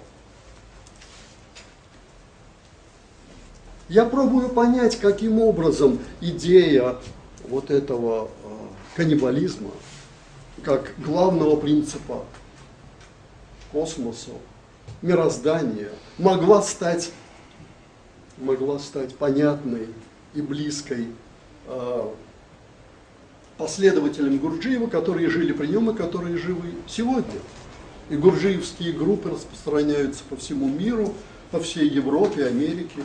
Я пробую понять, каким образом идея вот этого каннибализма, как главного принципа космоса, мироздания, могла стать понятной и близкой последователям Гурджиева, которые жили при нем и которые живы сегодня. И гурджиевские группы распространяются по всему миру, по всей Европе, Америке.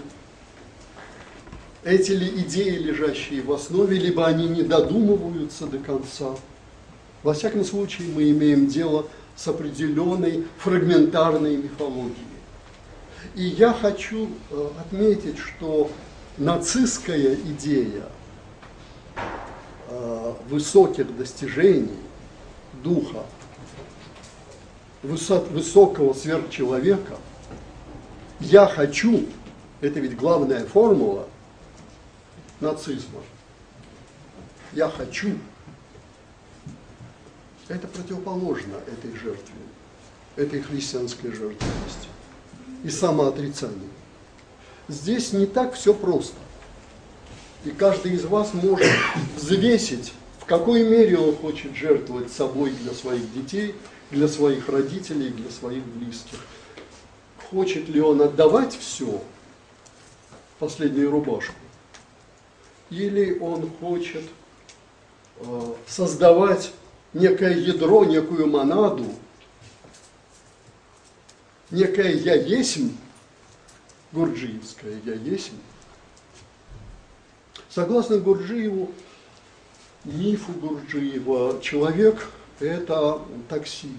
Эти ли идеи, лежащие в основе, либо они не додумываются до конца. Во всяком случае, мы имеем дело с определенной фрагментарной мифологией. И я хочу отметить, что нацистская идея высоких достижений духа, высокого сверхчеловека, я хочу, это ведь главная формула нацизма, я хочу, это противоположно этой жертве, этой христианской жертвенности и самоотрицанию. Здесь не так все просто. И каждый из вас может взвесить, в какой мере он хочет жертвовать собой для своих детей, для своих родителей, для своих близких. Хочет ли он отдавать все, последнюю рубашку, или он хочет создавать некое ядро, некую монаду, некое «я есмь», гурджиевское «я есмь». Согласно Гурджиеву, мифу Гурджиева, человек – это такси,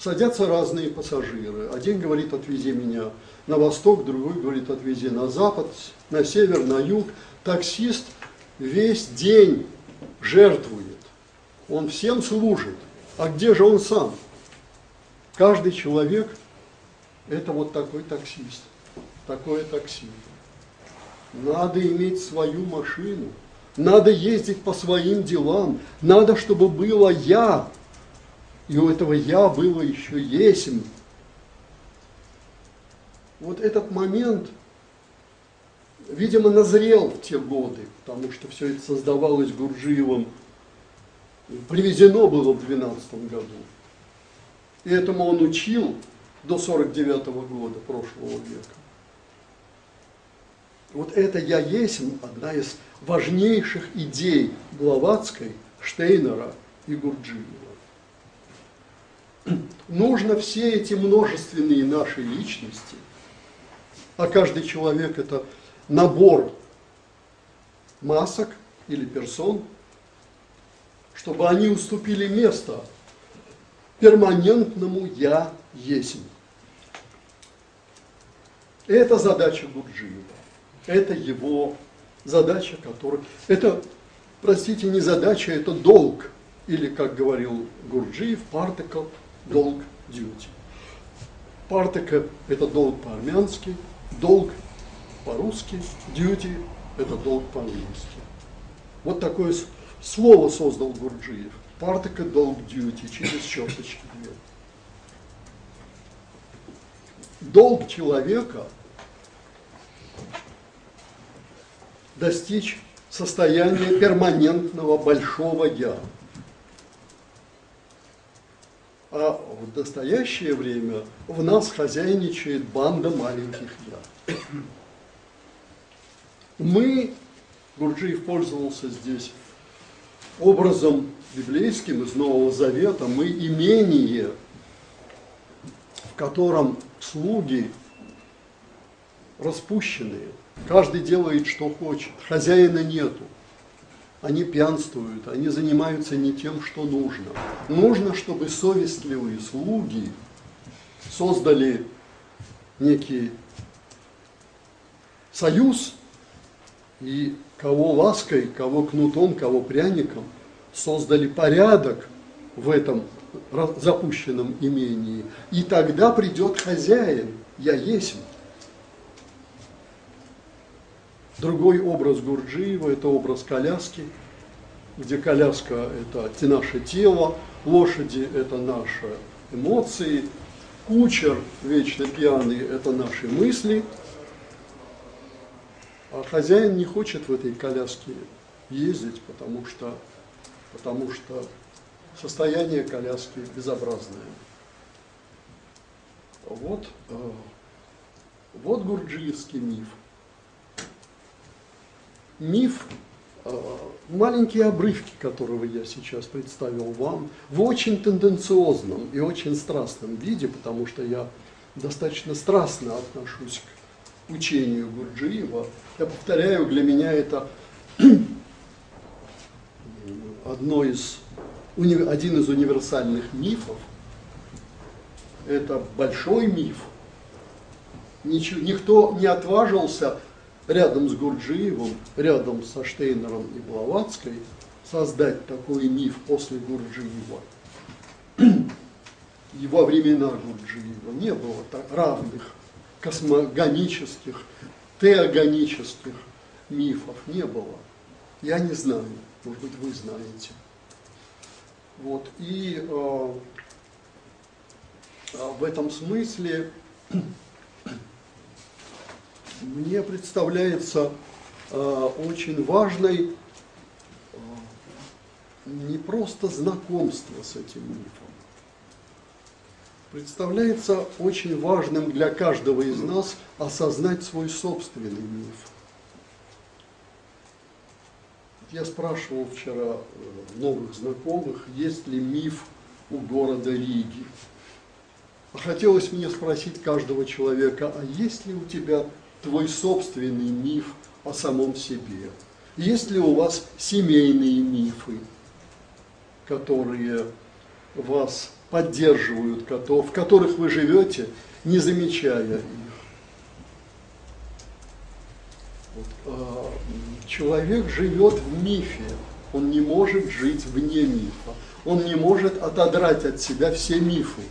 Садятся разные пассажиры. Один говорит, отвези меня на восток, другой говорит, отвези на запад, на север, на юг. Таксист весь день жертвует. Он всем служит. А где же он сам? Каждый человек – это вот такой таксист, такое такси. Надо иметь свою машину, надо ездить по своим делам, надо, чтобы было «я». И у этого «я» было еще «есмь». Вот этот момент, видимо, назрел в те годы, потому что все это создавалось Гурджиевым, привезено было в 12 году. И этому он учил до 49-го года прошлого века. Вот это «я есмь» – одна из важнейших идей Блаватской, Штейнера и Гурджиева. Нужно все эти множественные наши личности, а каждый человек – это набор масок или персон, чтобы они уступили место перманентному «я есмь». Это задача Гурджиева, это его задача, которая… Это, простите, не задача, это долг, или, как говорил Гурджиев, партикл. Долг дьюти. Партека – это долг по-армянски, долг по-русски, дьюти – это долг по-английски. Вот такое слово создал Гурджиев. Партека – долг дьюти, через черточки две. Долг человека – достичь состояния перманентного большого «я». А в настоящее время в нас хозяйничает банда маленьких «я». Мы, Гурджиев пользовался здесь образом библейским из Нового Завета, мы имение, в котором слуги распущенные, каждый делает, что хочет, хозяина нету. Они пьянствуют, они занимаются не тем, что нужно. Нужно, чтобы совестливые слуги создали некий союз, и кого лаской, кого кнутом, кого пряником, создали порядок в этом запущенном имении. И тогда придет хозяин, «я есмь». Другой образ Гурджиева – это образ коляски, где коляска – это наше тело, лошади – это наши эмоции, кучер, вечно пьяный – это наши мысли. А хозяин не хочет в этой коляске ездить, потому что состояние коляски безобразное. Вот гурджиевский миф. Миф, маленькие обрывки которого я сейчас представил вам, в очень тенденциозном и очень страстном виде, потому что я достаточно страстно отношусь к учению Гурджиева. Я повторяю, для меня это один из универсальных мифов. Это большой миф. Никто не отважился рядом с Гурджиевым, рядом со Штейнером и Блаватской создать такой миф после Гурджиева. И во времена Гурджиева не было равных космогонических, теогонических мифов, не было. Я не знаю, может быть, вы знаете. Вот. И в этом смысле мне представляется очень важной не просто знакомство с этим мифом, представляется очень важным для каждого из нас осознать свой собственный миф. Я спрашивал вчера новых знакомых, есть ли миф у города Риги. Хотелось мне спросить каждого человека, а есть ли у тебя твой собственный миф о самом себе? Есть ли у вас семейные мифы, которые вас поддерживают котов, в которых вы живете, не замечая их. Вот, человек живет в мифе, он не может жить вне мифа, он не может отодрать от себя все мифы.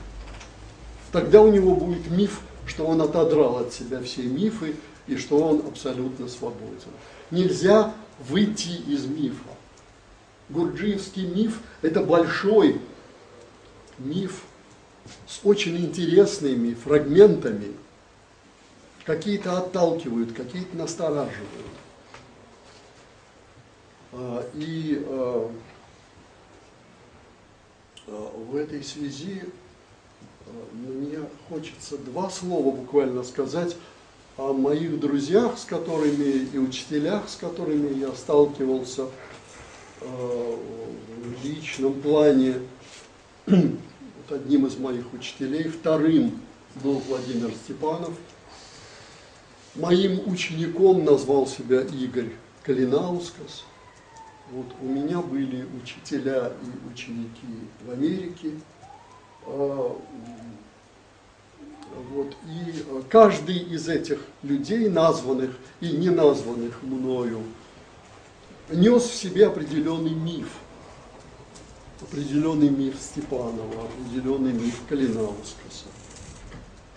Тогда у него будет миф, что он отодрал от себя все мифы и что он абсолютно свободен. Нельзя выйти из мифа. Гурджиевский миф – это большой миф с очень интересными фрагментами. Какие-то отталкивают, какие-то настораживают. И в этой связи мне хочется два слова буквально сказать о моих друзьях, с которыми и учителях, с которыми я сталкивался в личном плане. Вот одним из моих учителей, вторым был Владимир Степанов. Моим учеником назвал себя Игорь Калинаускас. Вот у меня были учителя и ученики в Америке. Вот, и каждый из этих людей, названных и не названных мною, нес в себе определенный миф Степанова, определенный миф Калинаускаса.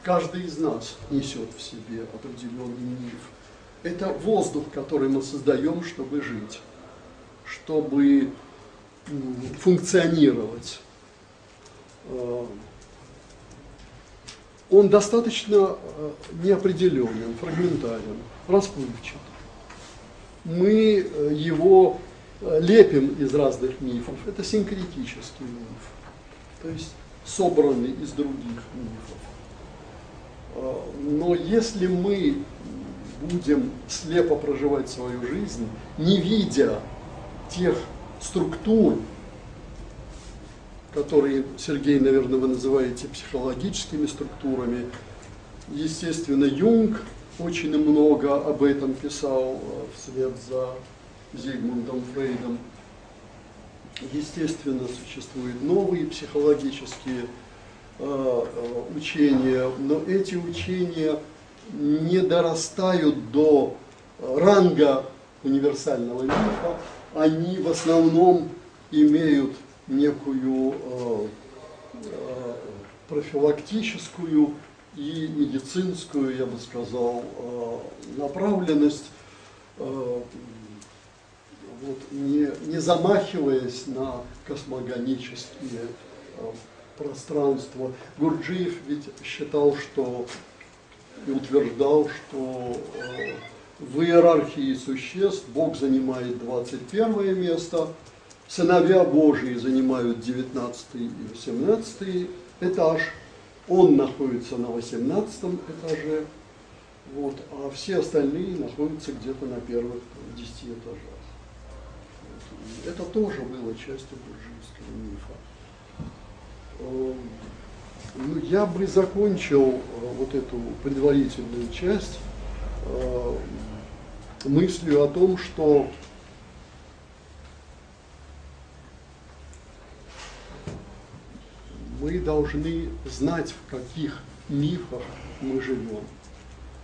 Каждый из нас несет в себе определенный миф. Это воздух, который мы создаем, чтобы жить, чтобы функционировать. Он достаточно неопределенен, фрагментарен, расплывчат. Мы его лепим из разных мифов. Это синкретический миф, то есть собранный из других мифов. Но если мы будем слепо проживать свою жизнь, не видя тех структур, которые, Сергей, наверное, вы называете психологическими структурами. Естественно, Юнг очень много об этом писал вслед за Зигмундом Фрейдом. Естественно, существуют новые психологические учения, но эти учения не дорастают до ранга универсального мифа, они в основном имеют некую профилактическую и медицинскую, я бы сказал, направленность, вот, не замахиваясь на космогонические пространства. Гурджиев ведь считал, что и утверждал, что в иерархии существ Бог занимает 21 место, сыновья Божии занимают 19 и 18 этаж, он находится на 18 этаже, вот, а все остальные находятся где-то на первых 10 этажах. Это тоже было частью гурджиевского мифа. Ну, я бы закончил вот эту предварительную часть мыслью о том, что мы должны знать, в каких мифах мы живем.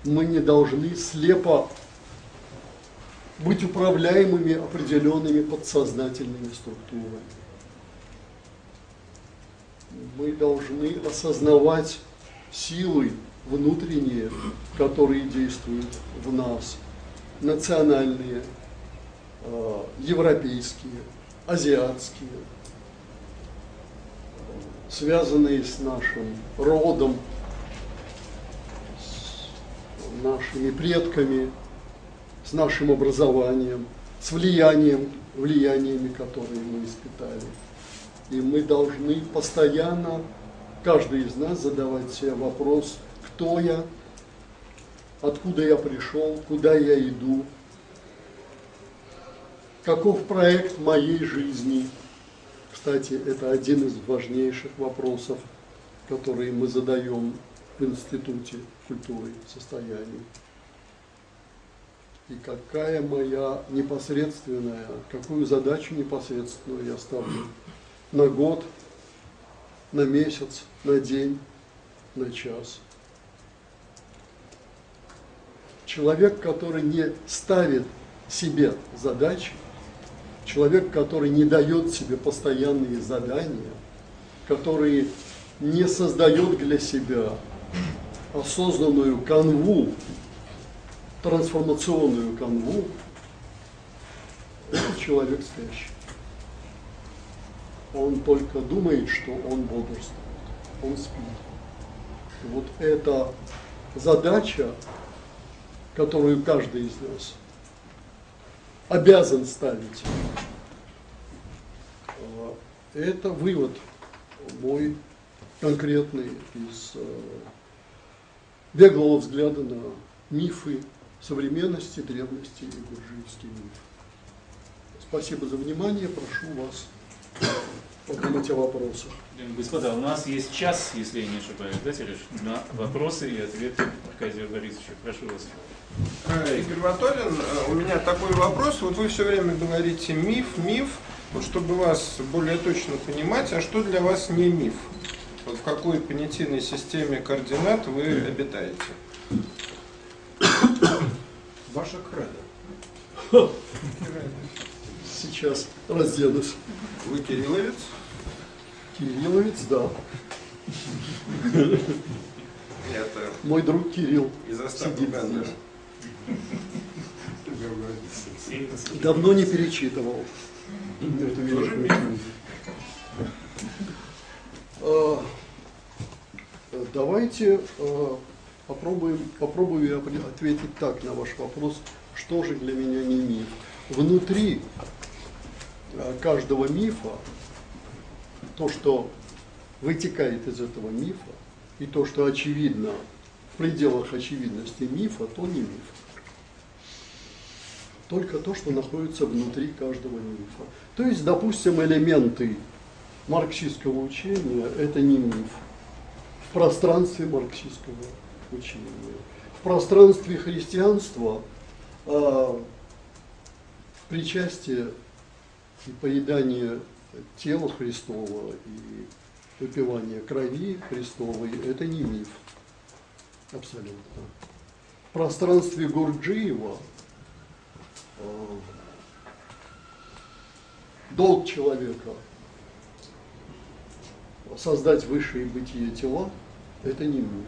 Мы не должны слепо быть управляемыми определенными подсознательными структурами. Мы должны осознавать силы внутренние, которые действуют в нас, национальные, европейские, азиатские, связанные с нашим родом, с нашими предками, с нашим образованием, с влияниями, которые мы испытали. И мы должны постоянно, каждый из нас, задавать себе вопрос, кто я, откуда я пришел, куда я иду, каков проект моей жизни. Кстати, это один из важнейших вопросов, которые мы задаем в Институте культуры состояния. И какая моя непосредственная, какую задачу непосредственную я ставлю на год, на месяц, на день, на час. Человек, который не ставит себе задачи, человек, который не дает себе постоянные задания, который не создает для себя осознанную канву, трансформационную канву, это человек спящий. Он только думает, что он бодрствует, он спит. Вот эта задача, которую каждый из нас обязан ставить, это вывод мой конкретный из беглого взгляда на мифы современности, древности и гурджиевский миф. Спасибо за внимание, прошу вас подумать о вопросах. Господа, у нас есть час, если я не ошибаюсь, да, Сереж, на вопросы и ответы Аркадия Борисовича. Прошу вас. Игорь Ватолин, у меня такой вопрос. Вот вы все время говорите миф, миф. Вот чтобы вас более точно понимать, а что для вас не миф? Вот в какой понятийной системе координат вы обитаете? Ваша крада. Сейчас разденусь. Вы кирилловец? Кирилловец, да. Это мой друг Кирилл. Из Остапуга. Давно не перечитывал. Давайте попробую ответить так на ваш вопрос, что же для меня не миф. Внутри каждого мифа, то, что вытекает из этого мифа, и то, что очевидно, в пределах очевидности мифа, то не миф. Только то, что находится внутри каждого мифа. То есть, допустим, элементы марксистского учения – это не миф. В пространстве марксистского учения. В пространстве христианства причастие и поедание тела Христова и выпивание крови Христовой – это не миф. Абсолютно. В пространстве Гурджиева долг человека создать высшее бытие тела – это не миф.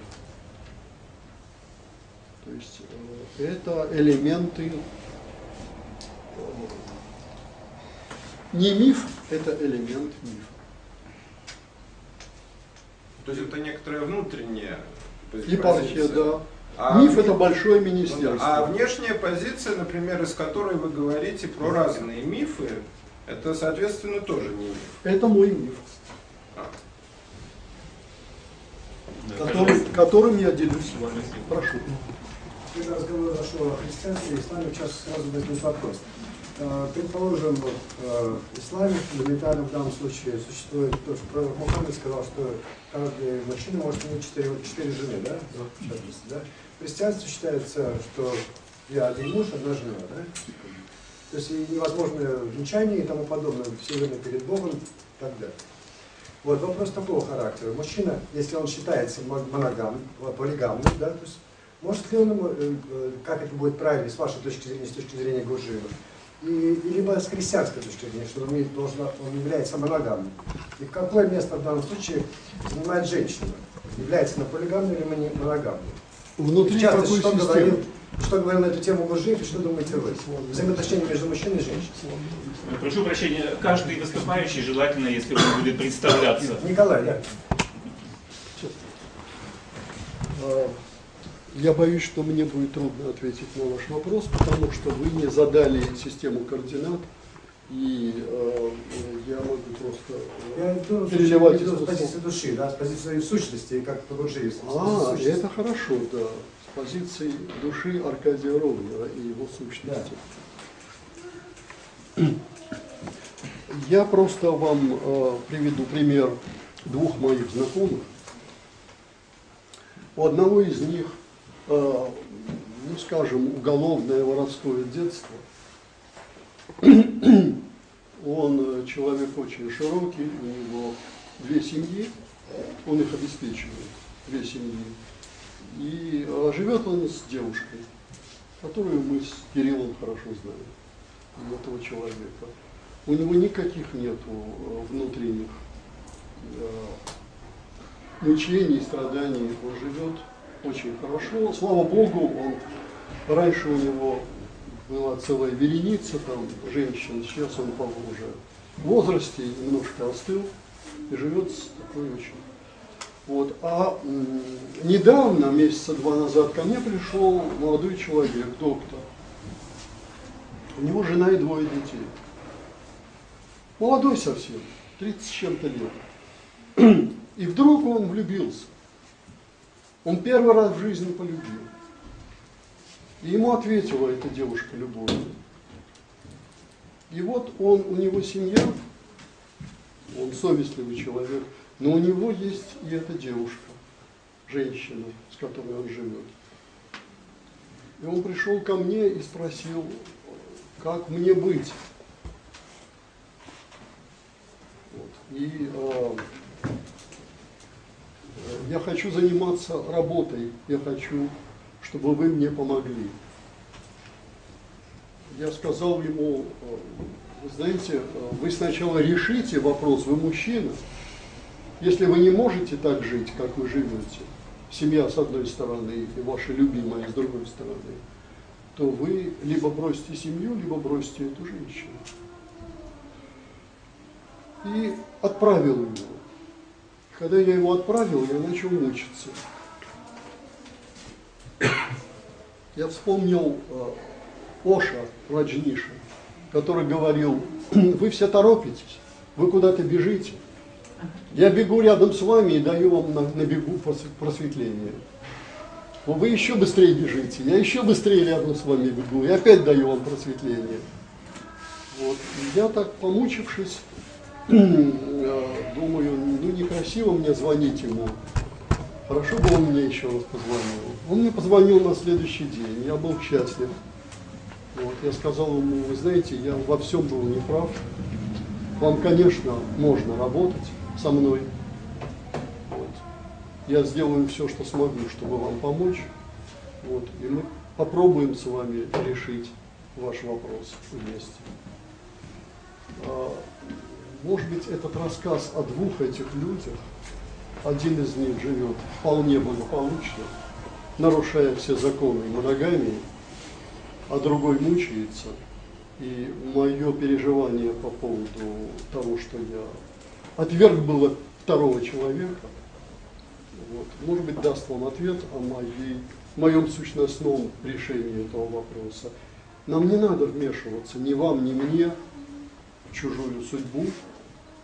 То есть это элементы… Не миф – это элемент мифа. То есть это некоторая внутренняя епархия, да. Миф – это большое министерство. А внешняя позиция, например, из которой вы говорите про разные мифы, это, соответственно, тоже не миф. Это мой миф, которым я делюсь с вами. Прошу. Когда разговор зашел о христианстве и исламе, сейчас сразу возник вопрос. Предположим, в исламе фундаментально в данном случае существует то, что Мухаммед сказал, что каждый мужчина может иметь 4 жены, да? Да? В христианстве считается, что я один муж, одна жена, да? То есть невозможно венчание и тому подобное, все время перед Богом и так далее. Вот вопрос такого характера. Мужчина, если он считается моногамным, полигамным, да, то есть может ли он, как это будет правильно с вашей точки зрения, с точки зрения Гурджиева, и либо с христианской точки зрения, что он является моногамным. И какое место в данном случае занимает женщина? Является она полигамной или моногамной? Внутри часто, какой системы? Что говорил на эту тему Гурджиев и что думаете вы? Взаимоотношения между мужчиной и женщиной. Прошу прощения, каждый выступающий, желательно, если он будет представляться. Николай, я боюсь, что мне будет трудно ответить на ваш вопрос, потому что вы не задали систему координат, и я могу просто переливать из позиции души, да, с позиции сущности, как Гурджиев. Это хорошо, да, с позиции души Аркадия Ровнера и его сущности. Да. Я просто вам приведу пример двух моих знакомых. У одного из них, ну, скажем, уголовное воровство детства. Он человек очень широкий, у него 2 семьи, он их обеспечивает, две семьи. И живет он с девушкой, которую мы с Кириллом хорошо знаем, этого человека. У него никаких нету внутренних мучений, страданий, он живет очень хорошо. Слава Богу, он, раньше у него была целая вереница там женщин, сейчас он, по-моему, уже в возрасте, немножко остыл и живет с такой очень. Вот. А недавно, месяца два назад, ко мне пришел молодой человек, доктор. У него жена и двое детей. Молодой совсем, 30 с чем-то лет. И вдруг он влюбился. Он первый раз в жизни полюбил. И ему ответила эта девушка любовью. И вот он, у него семья, он совестливый человек, но у него есть и эта девушка, женщина, с которой он живет. И он пришел ко мне и спросил, как мне быть. Вот. И я хочу заниматься работой, я хочу, чтобы вы мне помогли. Я сказал ему, вы знаете, вы сначала решите вопрос, вы мужчина. Если вы не можете так жить, как вы живете, семья с одной стороны и ваша любимая с другой стороны, то вы либо бросите семью, либо бросите эту женщину. И отправил его. Когда я его отправил, я начал мучиться. Я вспомнил Оша Раджниша, который говорил, вы все торопитесь, вы куда-то бежите. Я бегу рядом с вами и даю вам на бегу просветление. Но вы еще быстрее бежите, я еще быстрее рядом с вами бегу и опять даю вам просветление. Вот. Я так, помучившись, думаю, ну некрасиво мне звонить ему. Хорошо бы он мне еще раз позвонил. Он мне позвонил на следующий день, я был счастлив. Вот. Я сказал ему, вы знаете, я во всем был неправ. Вам, конечно, можно работать со мной. Вот. Я сделаю все, что смогу, чтобы вам помочь. Вот. И мы попробуем с вами решить ваш вопрос вместе. Может быть, этот рассказ о двух этих людях, один из них живет вполне благополучно, нарушая все законы моногамии, а другой мучается. И мое переживание по поводу того, что я отверг было второго человека, вот, может быть, даст вам ответ о моем сущностном решении этого вопроса. Нам не надо вмешиваться, ни вам, ни мне, в чужую судьбу.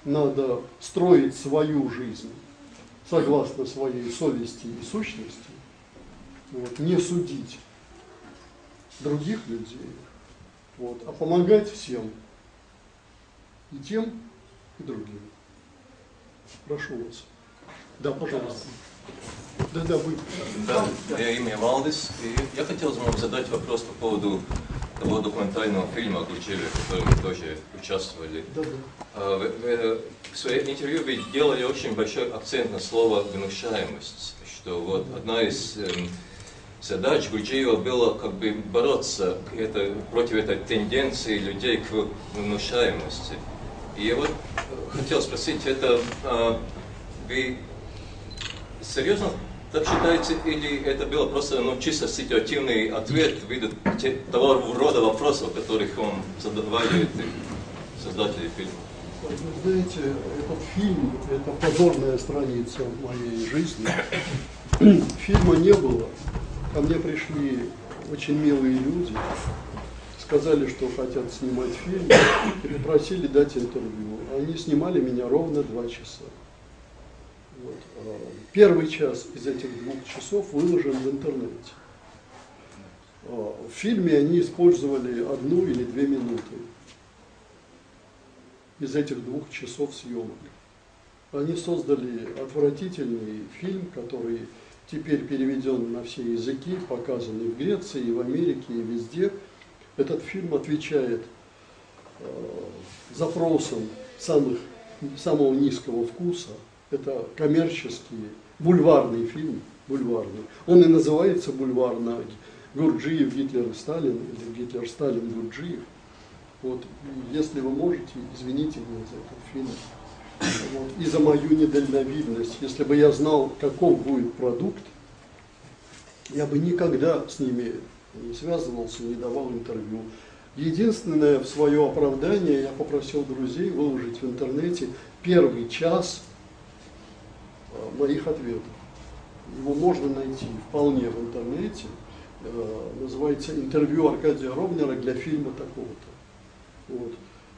Надо строить свою жизнь согласно своей совести и сущности, вот, не судить других людей. Вот, а помогать всем, и тем, и другим. Прошу вас. Да, пожалуйста. Да, вы. Да, мое имя Валдис, и я хотел вам задать вопрос по поводу того документального фильма о Гурджиеве, в котором вы тоже участвовали. Да. Вы, в своем интервью вы делали очень большой акцент на слово «внушаемость», что вот одна из задач Гурджиева было как бы бороться против этой тенденции людей к внушаемости. И я вот хотел спросить, это вы серьезно так считаете, или это было просто чисто ситуативный ответ в виду того рода вопросов, которых он задавали создатели фильма? Вы знаете, этот фильм – это позорная страница моей жизни. Фильма не было. Ко мне пришли очень милые люди, сказали, что хотят снимать фильм, и попросили дать интервью. Они снимали меня ровно 2 часа. Вот. Первый час из этих 2 часов выложен в интернете. В фильме они использовали 1 или 2 минуты из этих 2 часов съемок. Они создали отвратительный фильм, который теперь переведен на все языки, показан и в Греции, и в Америке, и везде. Этот фильм отвечает запросам самого низкого вкуса это коммерческий, бульварный фильм, бульварный. Он и называется бульварно, Гурджиев, Гитлер, Сталин, или Гитлер, Сталин, Гурджиев. Вот, если вы можете, извините меня за этот фильм. Вот, и за мою недальновидность. Если бы я знал, каков будет продукт, я бы никогда с ними не связывался, не давал интервью. Единственное, в свое оправдание, я попросил друзей выложить в интернете первый час моих ответов. Его можно найти вполне в интернете. Называется «Интервью Аркадия Ровнера для фильма такого-то». Вот.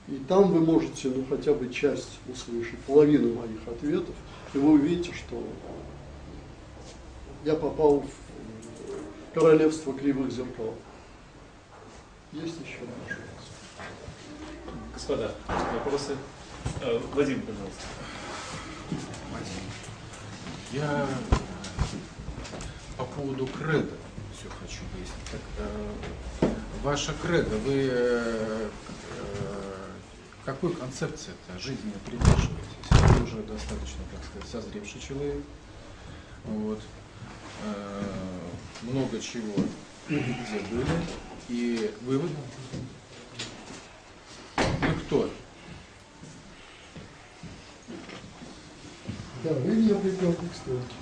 И там вы можете, ну, хотя бы часть услышать, половину моих ответов, и вы увидите, что я попал в королевство кривых зеркал. Есть еще вопросы? Господа, вопросы? Владимир, пожалуйста. Я по поводу кредо все хочу выяснить. Ваша кредо, вы какой концепции это жизни придерживаетесь? Вы уже достаточно, так сказать, созревший человек. Вот. Много чего где были. И выводы. Вы кто? Да, вы меня припел к стойке.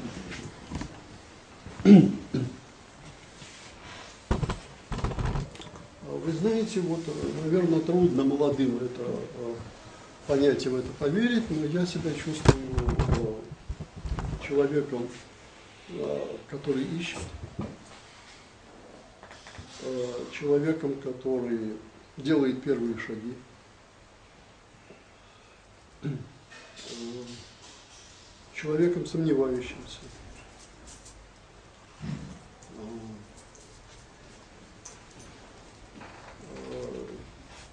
Вы знаете, вот, наверное, трудно молодым это понятие, в это поверить, но я себя чувствую человеком, который ищет. Человеком, который делает первые шаги. Человеком сомневающимся.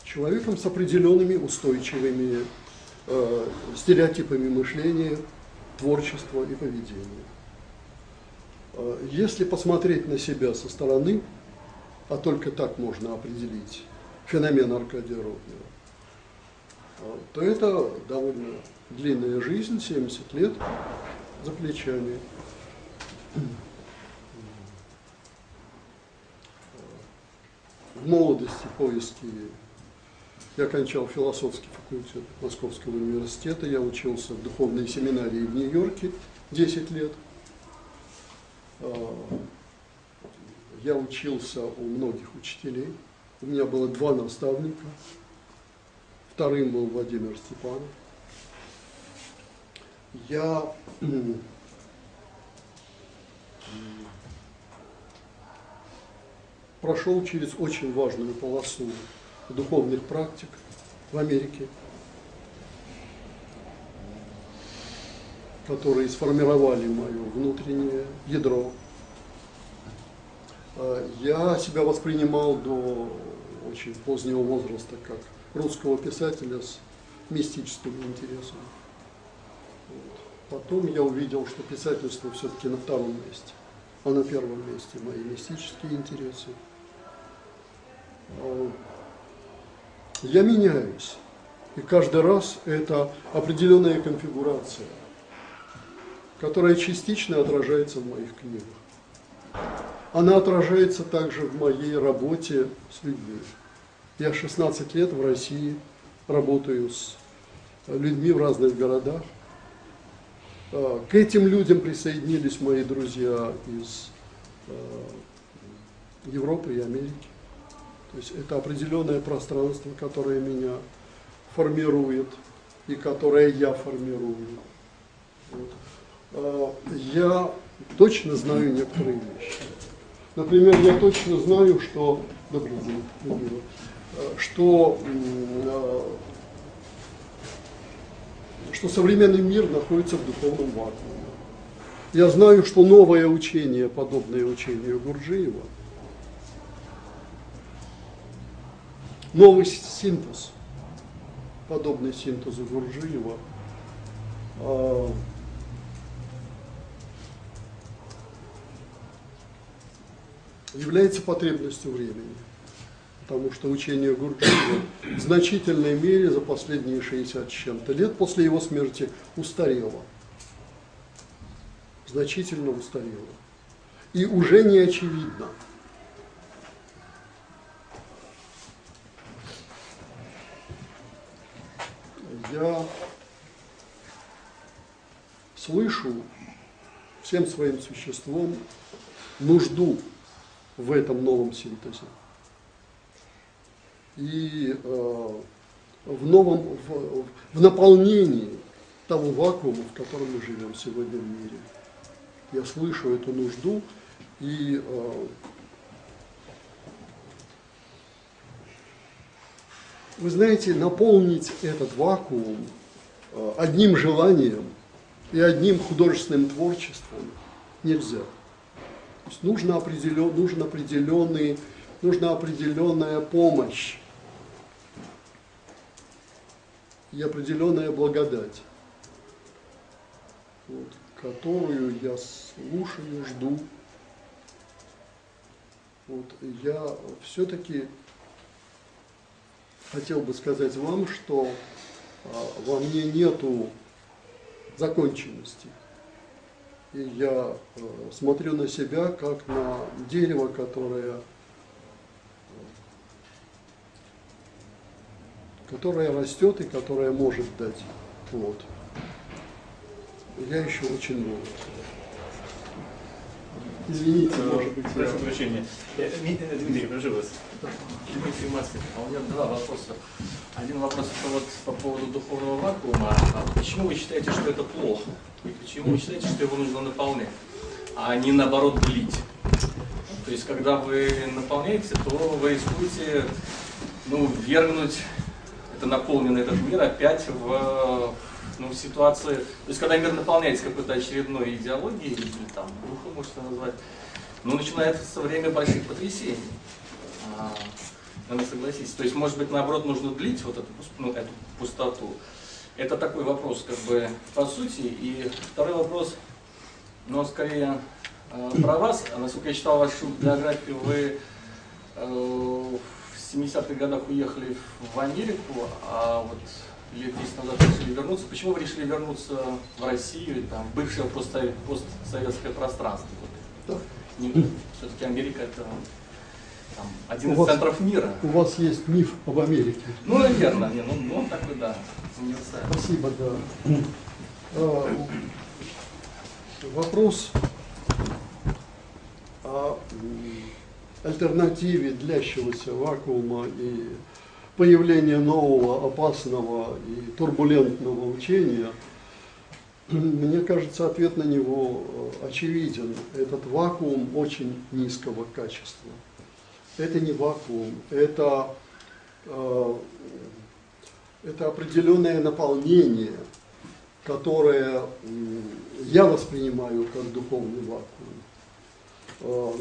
Человеком с определенными устойчивыми стереотипами мышления, творчества и поведения. Если посмотреть на себя со стороны, а только так можно определить феномен Аркадия Ровнера, то это довольно длинная жизнь, 70 лет за плечами. В молодости поиски. Я окончал философский факультет Московского университета, я учился в духовной семинарии в Нью-Йорке 10 лет. Я учился у многих учителей. У меня было 2 наставника. Вторым был Владимир Степанов. Я прошел через очень важную полосу духовных практик в Америке, которые сформировали мое внутреннее ядро. Я себя воспринимал до очень позднего возраста как русского писателя с мистическим интересом. Вот. Потом я увидел, что писательство все-таки на втором месте, а на первом месте мои мистические интересы. Я меняюсь, и каждый раз это определенная конфигурация, которая частично отражается в моих книгах. Она отражается также в моей работе с людьми. Я 16 лет в России работаю с людьми в разных городах. К этим людям присоединились мои друзья из Европы и Америки. То есть это определенное пространство, которое меня формирует и которое я формирую. Вот. Я точно знаю некоторые вещи. Например, я точно знаю, что, добрый день, что современный мир находится в духовном вакууме. Я знаю, что новое учение, подобное учению Гурджиева, новый синтез, подобный синтезу Гурджиева, является потребностью времени, потому что учение Гурджиева в значительной мере за последние 60 с чем-то лет после его смерти устарело. значительно устарела и уже не очевидна. Я слышу всем своим существом нужду в этом новом синтезе. И в наполнении того вакуума, в котором мы живем сегодня в мире. Я слышу эту нужду, и вы знаете, наполнить этот вакуум одним желанием и одним художественным творчеством нельзя. То есть нужна определенная помощь и определенная благодать, вот, которую я слушаю, жду. Вот, я все-таки хотел бы сказать вам, что во мне нету законченности. И я смотрю на себя, как на дерево, которое растет и которое может дать плод. Я еще очень много. Извините, может быть, прошу прощения. Дмитрий, прошу вас. Дмитрий Маскин, у меня два вопроса. Один вопрос вот по поводу духовного вакуума. Почему вы считаете, что это плохо? И почему вы считаете, что его нужно наполнять, а не наоборот длить? То есть, когда вы наполняете, то вы рискуете, ну, вернуть это наполненный этот мир опять в... ну, ситуации, то есть когда мир наполняется какой-то очередной идеологией, или там духом, можно назвать, ну, начинается время больших потрясений. Надо согласиться. То есть, может быть, наоборот, нужно длить вот эту, ну, эту пустоту. Это такой вопрос, как бы, по сути. И второй вопрос, но скорее про вас. Насколько я читал вашу биографию, вы в 70-х годах уехали в Америку, а вот лет 10 назад решили вернуться. Почему вы решили вернуться в Россию, там, бывшее постсоветское пространство? Да. Все-таки Америка — это там, один из центров мира. У вас есть миф об Америке. Ну, наверное, он такой, да, универсальный. Спасибо, да. Вопрос о альтернативе длящегося вакуума и появление нового, опасного и турбулентного учения, мне кажется, ответ на него очевиден. Этот вакуум очень низкого качества. Это не вакуум, это определенное наполнение, которое я воспринимаю как духовный вакуум.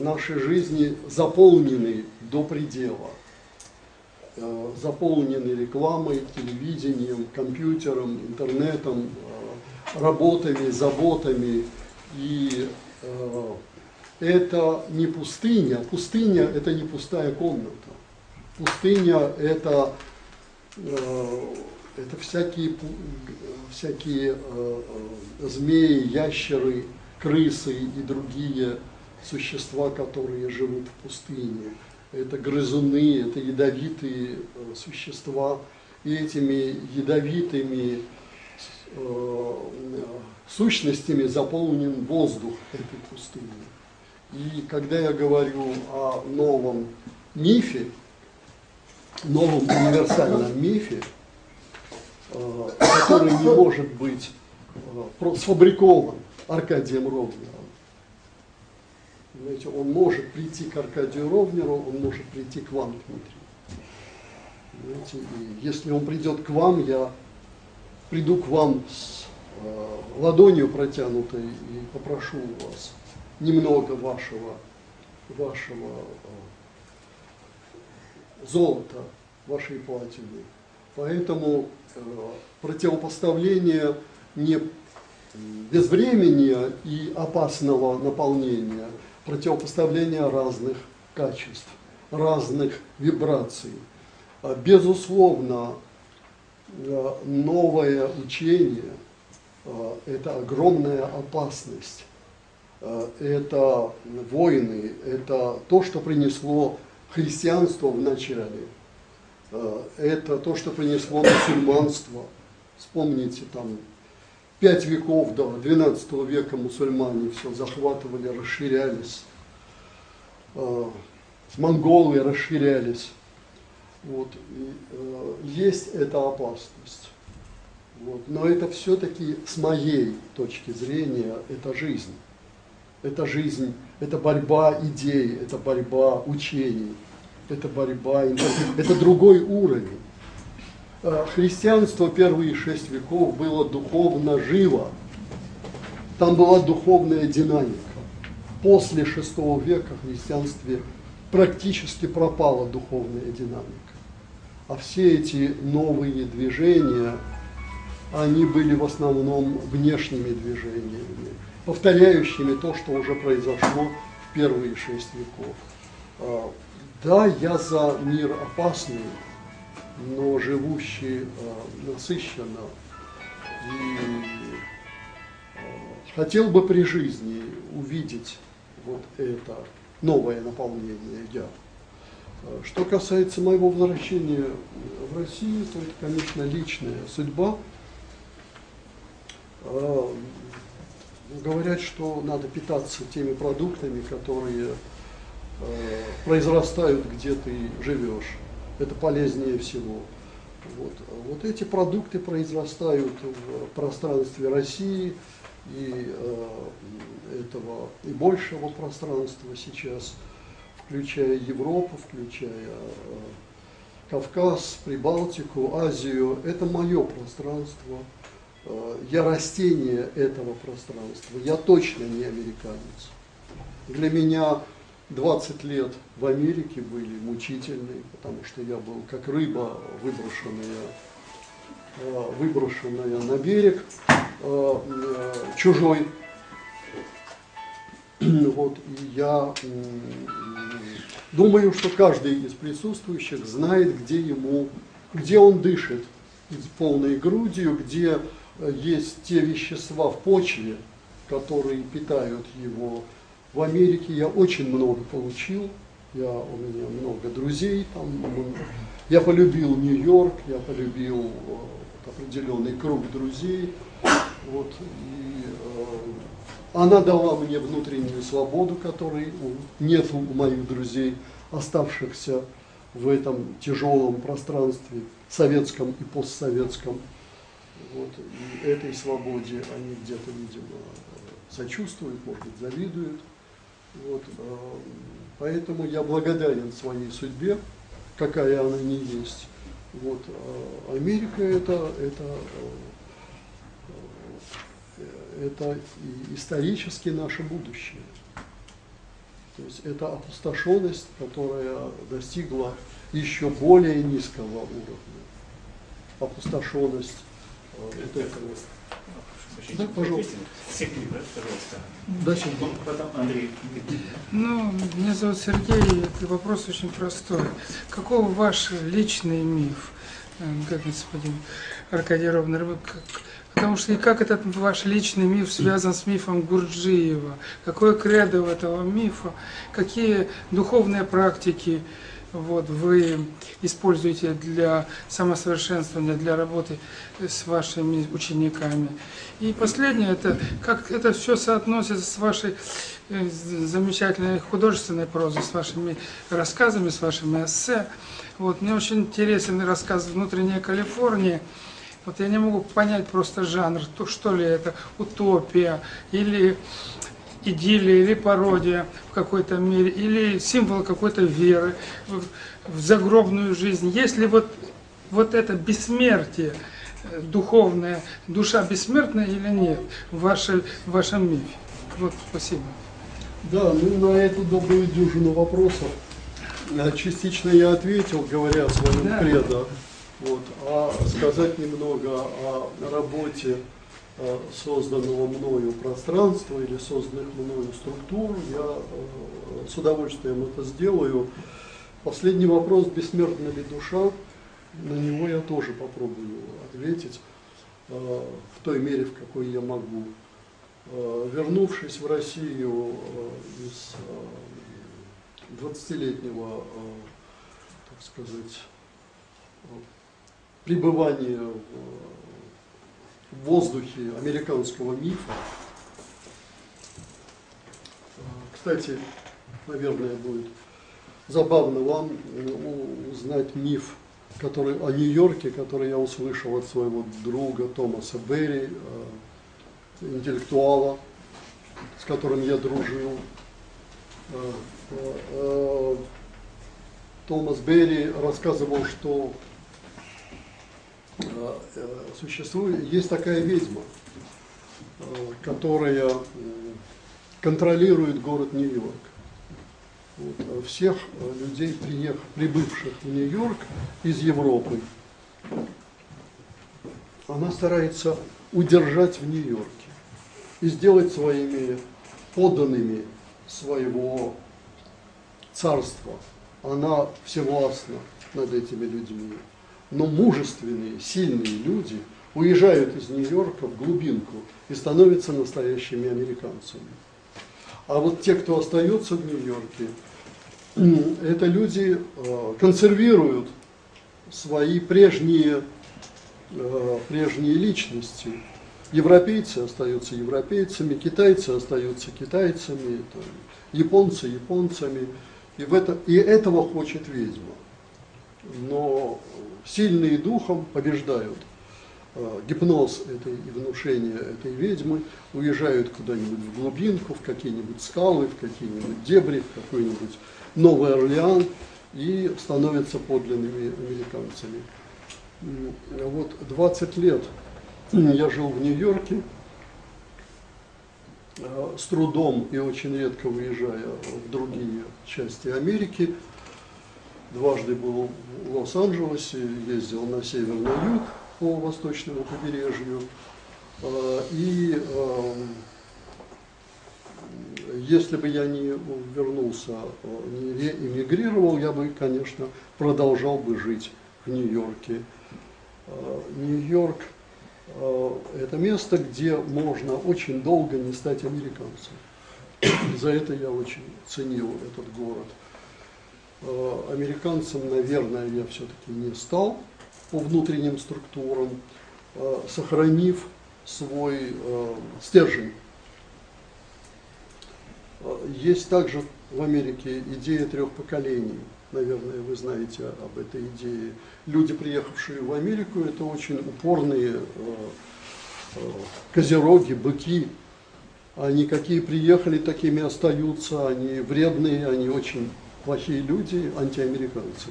Наши жизни заполнены до предела. Заполнены рекламой, телевидением, компьютером, интернетом, работами, заботами. И это не пустыня. Пустыня – это не пустая комната. Пустыня – это всякие змеи, ящеры, крысы и другие существа, которые живут в пустыне. Это грызуны, это ядовитые существа, и этими ядовитыми сущностями заполнен воздух этой пустыни. И когда я говорю о новом мифе, новом универсальном мифе, который не может быть сфабрикован Аркадием Ровнером, знаете, он может прийти к Аркадию Ровнеру, он может прийти к вам, Дмитрий. Знаете, если он придет к вам, я приду к вам с ладонью протянутой и попрошу у вас немного вашего золота, вашей платины. Поэтому противопоставление не безвремения и опасного наполнения, противопоставление разных качеств, разных вибраций. Безусловно, новое учение – это огромная опасность это войны, это то, что принесло христианство в начале, это то, что принесло мусульманство. Вспомните, там 5 веков до 12 века мусульмане все захватывали, расширялись, монголы расширялись. Вот. И, есть эта опасность. Вот. Но это все-таки, с моей точки зрения, это жизнь. Это жизнь, это борьба идей, это борьба учений, это борьба, это другой уровень. Христианство первые 6 веков было духовно живо. Там была духовная динамика. После 6 века в христианстве практически пропала духовная динамика. А все эти новые движения, они были в основном внешними движениями, повторяющими то, что уже произошло в первые 6 веков. Да, я за мир опасный, но живущий насыщенно. И хотел бы при жизни увидеть вот это новое наполнение я. Что касается моего возвращения в Россию, то это, конечно, личная судьба. Говорят, что надо питаться теми продуктами, которые произрастают, где ты живешь. Это полезнее всего. Вот. Вот эти продукты произрастают в пространстве России и этого и большего пространства сейчас, включая Европу, включая Кавказ, Прибалтику, Азию. Это мое пространство. Я растение этого пространства, я точно не американец. Для меня 20 лет в Америке были мучительны, потому что я был как рыба, выброшенная на берег, чужой. Вот, и я думаю, что каждый из присутствующих знает, где он дышит полной грудью, где есть те вещества в почве, которые питают его. В Америке я очень много получил, у меня много друзей там, я полюбил Нью-Йорк, я полюбил определенный круг друзей. Вот, и, она дала мне внутреннюю свободу, которой нет у моих друзей, оставшихся в этом тяжелом пространстве, советском и постсоветском. Вот, и этой свободе они где-то, видимо, сочувствуют, может быть, завидуют. Вот, поэтому я благодарен своей судьбе, какая она ни есть. Вот, Америка это исторически наше будущее. То есть это опустошенность, которая достигла еще более низкого уровня. Опустошенность. Да, пожалуйста. Сергей, да, пожалуйста. Да, Сергей. Потом Андрей. Ну, меня зовут Сергей, и вопрос очень простой. Каков ваш личный миф, как господин Аркадий Ровно? Потому что и как этот ваш личный миф связан с мифом Гурджиева? Какое кредо этого мифа? Какие духовные практики вот, вы используете для самосовершенствования, для работы с вашими учениками? И последнее, это как это все соотносится с вашей замечательной художественной прозой, с вашими рассказами, с вашими эссе. Вот, мне очень интересен рассказ «Внутренняя Калифорния». Вот я не могу понять просто жанр, то, что ли это, утопия, или идиллия, или пародия в какой-то мере, или символ какой-то веры в загробную жизнь. Есть ли вот это бессмертие духовное, душа бессмертная или нет в вашем мифе? Вот, спасибо. Да, ну на эту добрую дюжину вопросов частично я ответил, говоря о своем кредо. Вот, а сказать немного о работе созданного мною пространства или созданных мною структур, я с удовольствием это сделаю. Последний вопрос, бессмертна ли душа, на него я тоже попробую ответить в той мере, в какой я могу. вернувшись в Россию из 20-летнего, так сказать, пребывания в воздухе американского мифа. Кстати, наверное, будет забавно вам узнать миф, который о Нью-Йорке, который я услышал от своего друга Томаса Берри, интеллектуала, с которым я дружил. Томас Берри рассказывал, что существует, есть такая ведьма, которая контролирует город Нью-Йорк. Вот, всех людей, прибывших в Нью-Йорк из Европы, она старается удержать в Нью-Йорке и сделать своими подданными своего царства. Она всевластна над этими людьми. Но мужественные, сильные люди уезжают из Нью-Йорка в глубинку и становятся настоящими американцами. А вот те, кто остается в Нью-Йорке, это люди консервируют свои прежние личности. Европейцы остаются европейцами, китайцы остаются китайцами, там, японцы японцами. И этого хочет ведьма. Но сильные духом побеждают гипноз этой и внушение этой ведьмы, уезжают куда-нибудь в глубинку, в какие-нибудь скалы, в какие-нибудь дебри, в какой-нибудь Новый Орлеан и становятся подлинными американцами. Вот 20 лет я жил в Нью-Йорке, с трудом и очень редко выезжая в другие части Америки. Дважды был в Лос-Анджелесе, ездил на северный юг по восточному побережью и, если бы я не вернулся, не реэмигрировал, я бы, конечно, продолжал бы жить в Нью-Йорке. Нью-Йорк – это место, где можно очень долго не стать американцем. И за это я очень ценил этот город. Американцем, наверное, я все-таки не стал по внутренним структурам, сохранив свой стержень. Есть также в Америке идея трех поколений. Наверное, вы знаете об этой идее. Люди, приехавшие в Америку, это очень упорные козероги, быки. Они какие приехали, такими остаются. Они вредные, они очень плохие люди, антиамериканцы.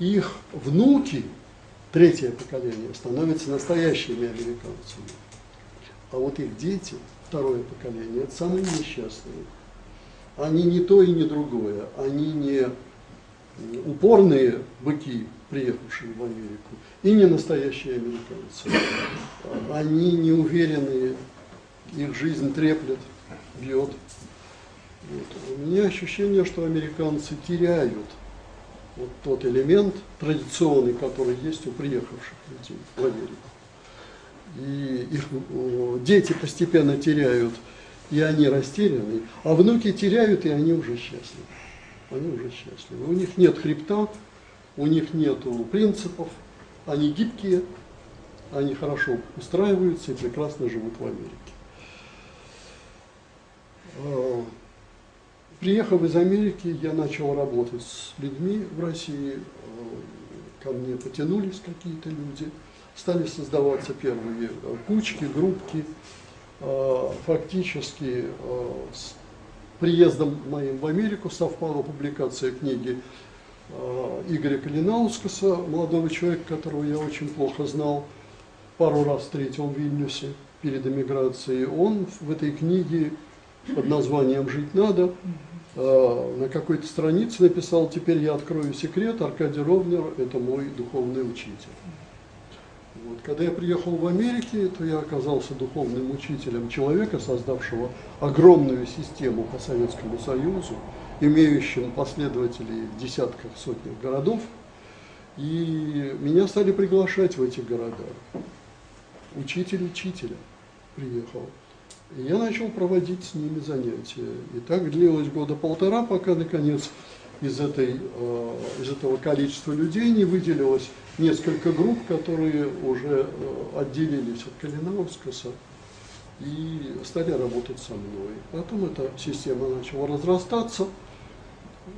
Их внуки, третье поколение, становятся настоящими американцами. А вот их дети, второе поколение, это самые несчастные. Они не то и не другое. Они не упорные быки, приехавшие в Америку, и не настоящие американцы. Они не уверенные, их жизнь треплет, бьет. Вот. У меня ощущение, что американцы теряют вот тот элемент традиционный, который есть у приехавших людей в Америку. И их дети постепенно теряют, и они растеряны, а внуки теряют, и они уже счастливы. Они уже счастливы. У них нет хребта, у них нет принципов, они гибкие, они хорошо устраиваются и прекрасно живут в Америке. Приехав из Америки, я начал работать с людьми в России, ко мне потянулись какие-то люди, стали создаваться первые кучки, группки. Фактически с приездом моим в Америку совпала публикация книги Игоря Калинаускаса, молодого человека, которого я очень плохо знал, пару раз встретил в Вильнюсе перед эмиграцией. Он в этой книге под названием «Жить надо» на какой-то странице написал: «Теперь я открою секрет, Аркадий Ровнер – это мой духовный учитель». Вот. Когда я приехал в Америку, то я оказался духовным учителем человека, создавшего огромную систему по Советскому Союзу, имеющим последователей в десятках, сотнях городов, и меня стали приглашать в эти города. Учитель учителя приехал. И я начал проводить с ними занятия. И так длилось года полтора, пока, наконец, из этого количества людей не выделилось несколько групп, которые уже отделились от Калинаускаса и стали работать со мной. Потом эта система начала разрастаться,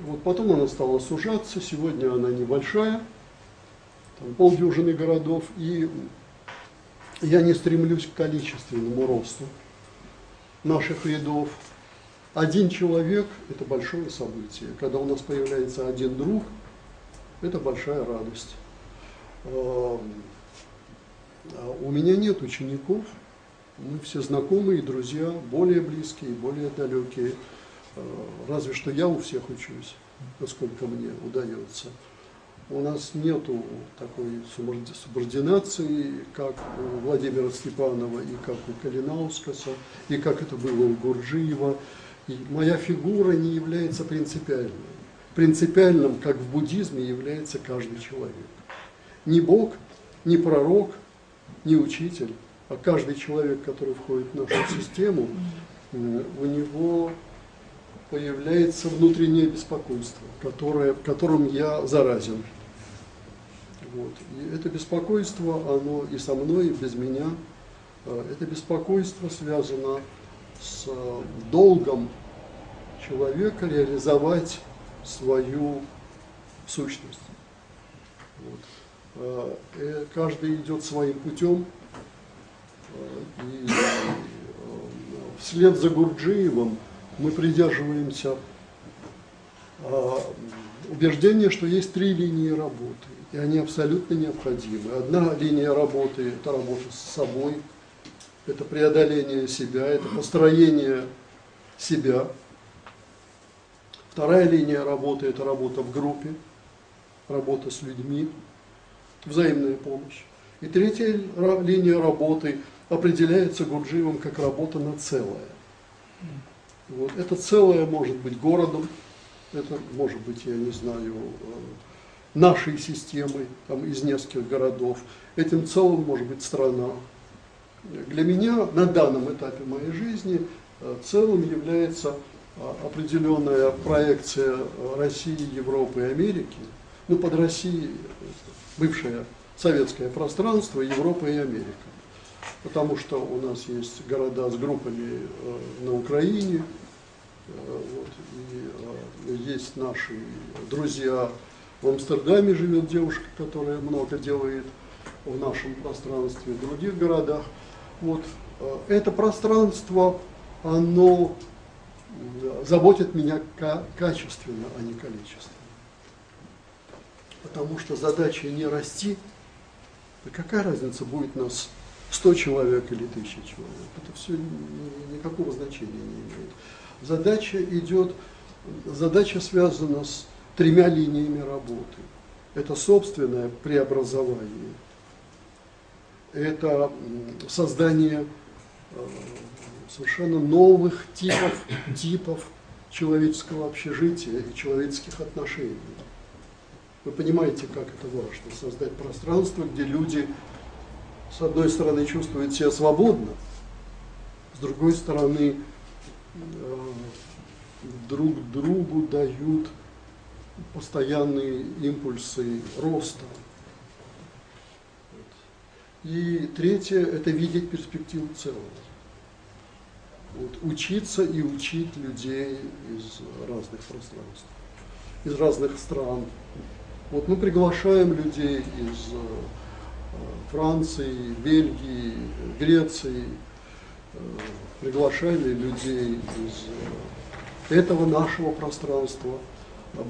вот потом она стала сужаться, сегодня она небольшая, там полдюжины городов, и я не стремлюсь к количественному росту наших рядов. Один человек – это большое событие. Когда у нас появляется один друг, это большая радость. У меня нет учеников, мы все знакомые, друзья, более близкие, более далекие. Разве что я у всех учусь, насколько мне удается. У нас нету такой субординации, как у Владимира Степанова, и как у Калинаускаса, и как это было у Гурджиева. И моя фигура не является принципиальной. Принципиальным, как в буддизме, является каждый человек. Не Бог, не пророк, не учитель, а каждый человек, который входит в нашу систему, у него появляется внутреннее беспокойство, которым я заразен. Вот. И это беспокойство, оно и со мной, и без меня. Это беспокойство связано с долгом человека реализовать свою сущность. Вот. Каждый идет своим путем, и вслед за Гурджиевым мы придерживаемся убеждения, что есть три линии работы, и они абсолютно необходимы. Одна линия работы – это работа с собой, это преодоление себя, это построение себя. Вторая линия работы – это работа в группе, работа с людьми, взаимная помощь. И третья линия работы определяется Гурджиевым как работа на целое. Вот. Это целое может быть городом, это может быть, я не знаю, нашей системой там, из нескольких городов, этим целым может быть страна. Для меня на данном этапе моей жизни целым является определенная проекция России, Европы и Америки, ну под Россией бывшее советское пространство, Европа и Америка. Потому что у нас есть города с группами на Украине, вот, и есть наши друзья, в Амстердаме живет девушка, которая много делает в нашем пространстве, в других городах. Вот, это пространство, оно заботит меня качественно, а не количественно. Потому что задача не расти, да какая разница будет нас 100 человек или 1000 человек, это все никакого значения не имеет. Задача связана с тремя линиями работы. Это собственное преобразование, это создание совершенно новых типов человеческого общежития и человеческих отношений. Вы понимаете, как это важно, создать пространство, где люди с одной стороны чувствует себя свободно, с другой стороны друг другу дают постоянные импульсы роста. И третье – это видеть перспективу целого. Вот, учиться и учить людей из разных пространств, из разных стран. Вот мы приглашаем людей из Франции, Бельгии, Греции, приглашали людей из этого нашего пространства,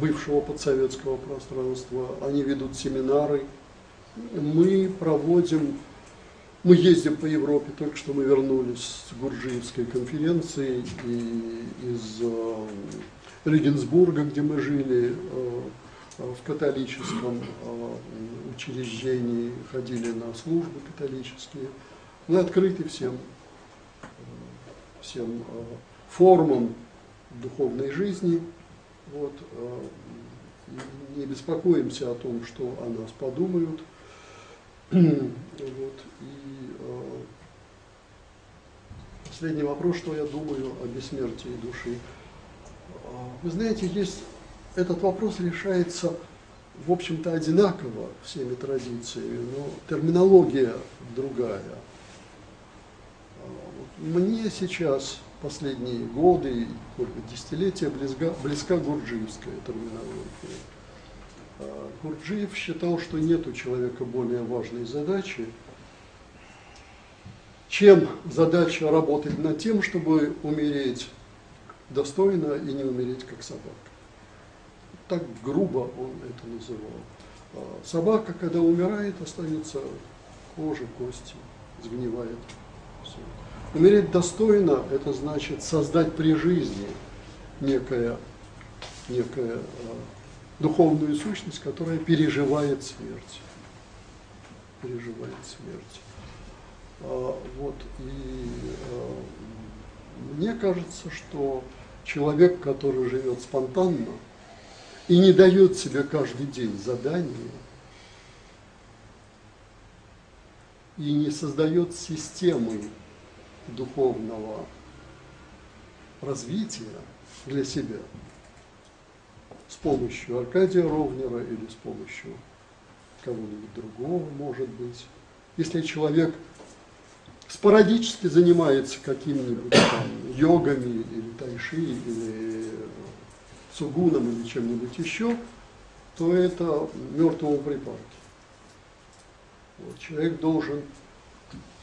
бывшего подсоветского пространства. Они ведут семинары. Мы ездим по Европе, только что мы вернулись с Гурджиевской конференции и из Регенсбурга, где мы жили, в католическом учреждении, ходили на службы католические. Мы открыты всем формам духовной жизни. Вот. Не беспокоимся о том, что о нас подумают. Вот. И последний вопрос, что я думаю о бессмертии души. Вы знаете, есть, этот вопрос решается, в общем-то, одинаково всеми традициями, но терминология другая. Мне сейчас, последние годы, десятилетия, близка гурджиевская терминология. Гурджиев считал, что нет у человека более важной задачи, чем задача работать над тем, чтобы умереть достойно и не умереть как собака. Так грубо он это называл. Собака, когда умирает, останется кожа, кости, сгнивает. Все. Умереть достойно – это значит создать при жизни некую духовную сущность, которая переживает смерть. Переживает смерть. Вот, и мне кажется, что человек, который живет спонтанно и не дает себе каждый день задания, и не создает системы духовного развития для себя с помощью Аркадия Ровнера или с помощью кого-нибудь другого, может быть, если человек спорадически занимается какими-нибудь йогами, или тайши, или цугуном, или чем-нибудь еще, то это мертвому припарке. Вот, человек должен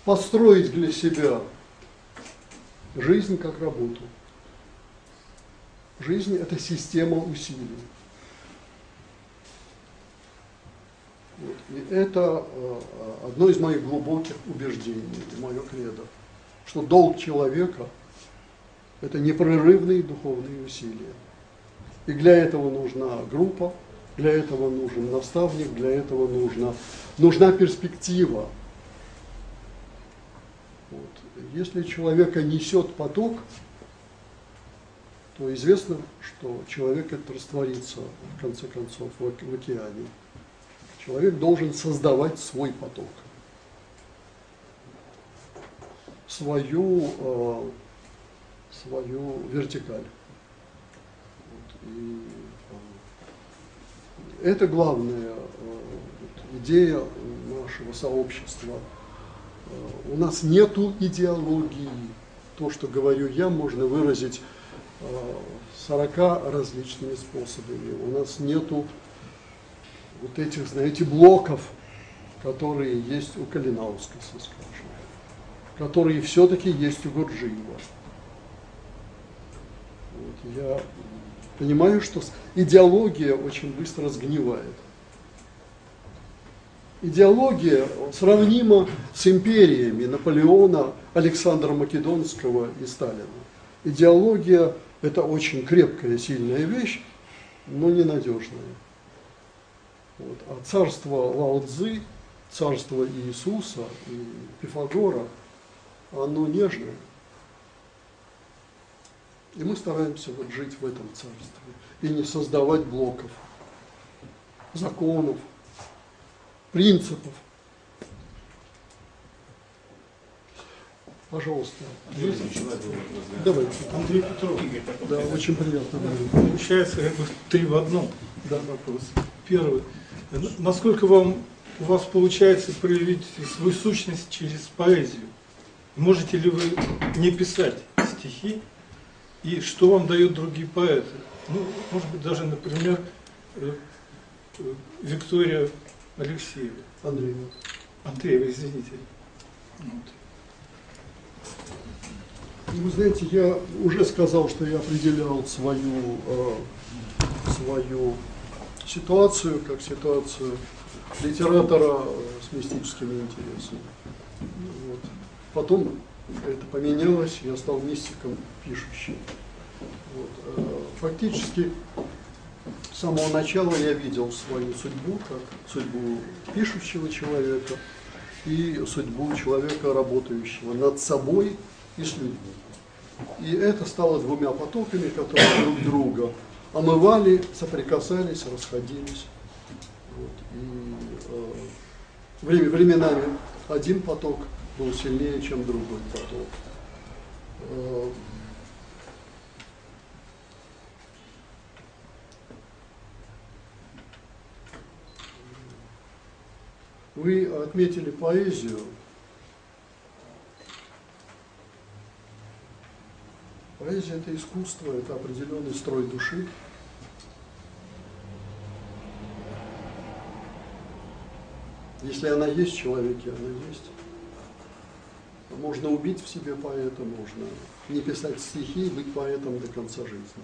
построить для себя жизнь как работу. Жизнь – это система усилий. Вот. И это одно из моих глубоких убеждений, мое кредо, что долг человека – это непрерывные духовные усилия. И для этого нужна группа, для этого нужен наставник, для этого нужна перспектива. Вот. Если человека несет поток, то известно, что человек это растворится, в конце концов, в океане. Человек должен создавать свой поток, свою вертикаль. Вот. И это главная идея нашего сообщества. У нас нету идеологии. То, что говорю я, можно выразить 40 различными способами. У нас нету вот этих, знаете, блоков, которые есть у Калинаускаса, скажем, которые все-таки есть у Гурджиева. Вот, я понимаю, что идеология очень быстро сгнивает. Идеология сравнима с империями Наполеона, Александра Македонского и Сталина. Идеология – это очень крепкая, сильная вещь, но ненадежная. Вот. А царство Лао-цзы, царство Иисуса и Пифагора, оно нежное. И мы стараемся вот жить в этом царстве и не создавать блоков, законов, принципов. Пожалуйста. Давайте. Андрей Петрович. Да, очень приятно. Получается как бы 3 в 1. Да, вопрос. Первый. Насколько у вас получается проявить свою сущность через поэзию? Можете ли вы не писать стихи? И что вам дают другие поэты? Ну, может быть, даже, например, Виктория Алексеева. Андреева. Андреева, извините. Вот. Вы знаете, я уже сказал, что я определял свою ситуацию, как ситуацию литератора с мистическими интересами. Вот. Потом это поменялось, я стал мистиком пишущим. Вот. Фактически с самого начала я видел свою судьбу, как судьбу пишущего человека и судьбу человека, работающего над собой и с людьми. И это стало 2 потоками, которые друг друга омывали, соприкасались, расходились. Вот. И временами один поток был сильнее, чем другой поток. Вы отметили поэзию. Поэзия – это искусство, это определенный строй души. Если она есть в человеке, она есть. Можно убить в себе поэта, можно не писать стихи и быть поэтом до конца жизни.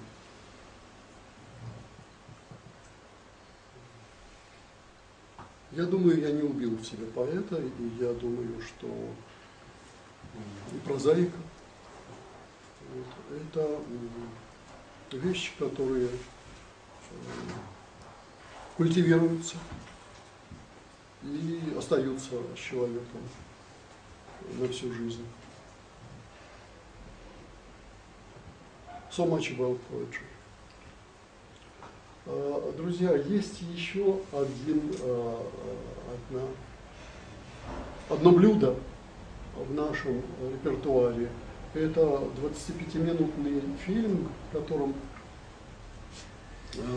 Я думаю, я не убил в себе поэта, и я думаю, что и прозаика. Вот. Это вещи, которые культивируются и остаются с человеком на всю жизнь. So much about poetry. Друзья, есть еще одно блюдо в нашем репертуаре. Это 25-минутный фильм, в котором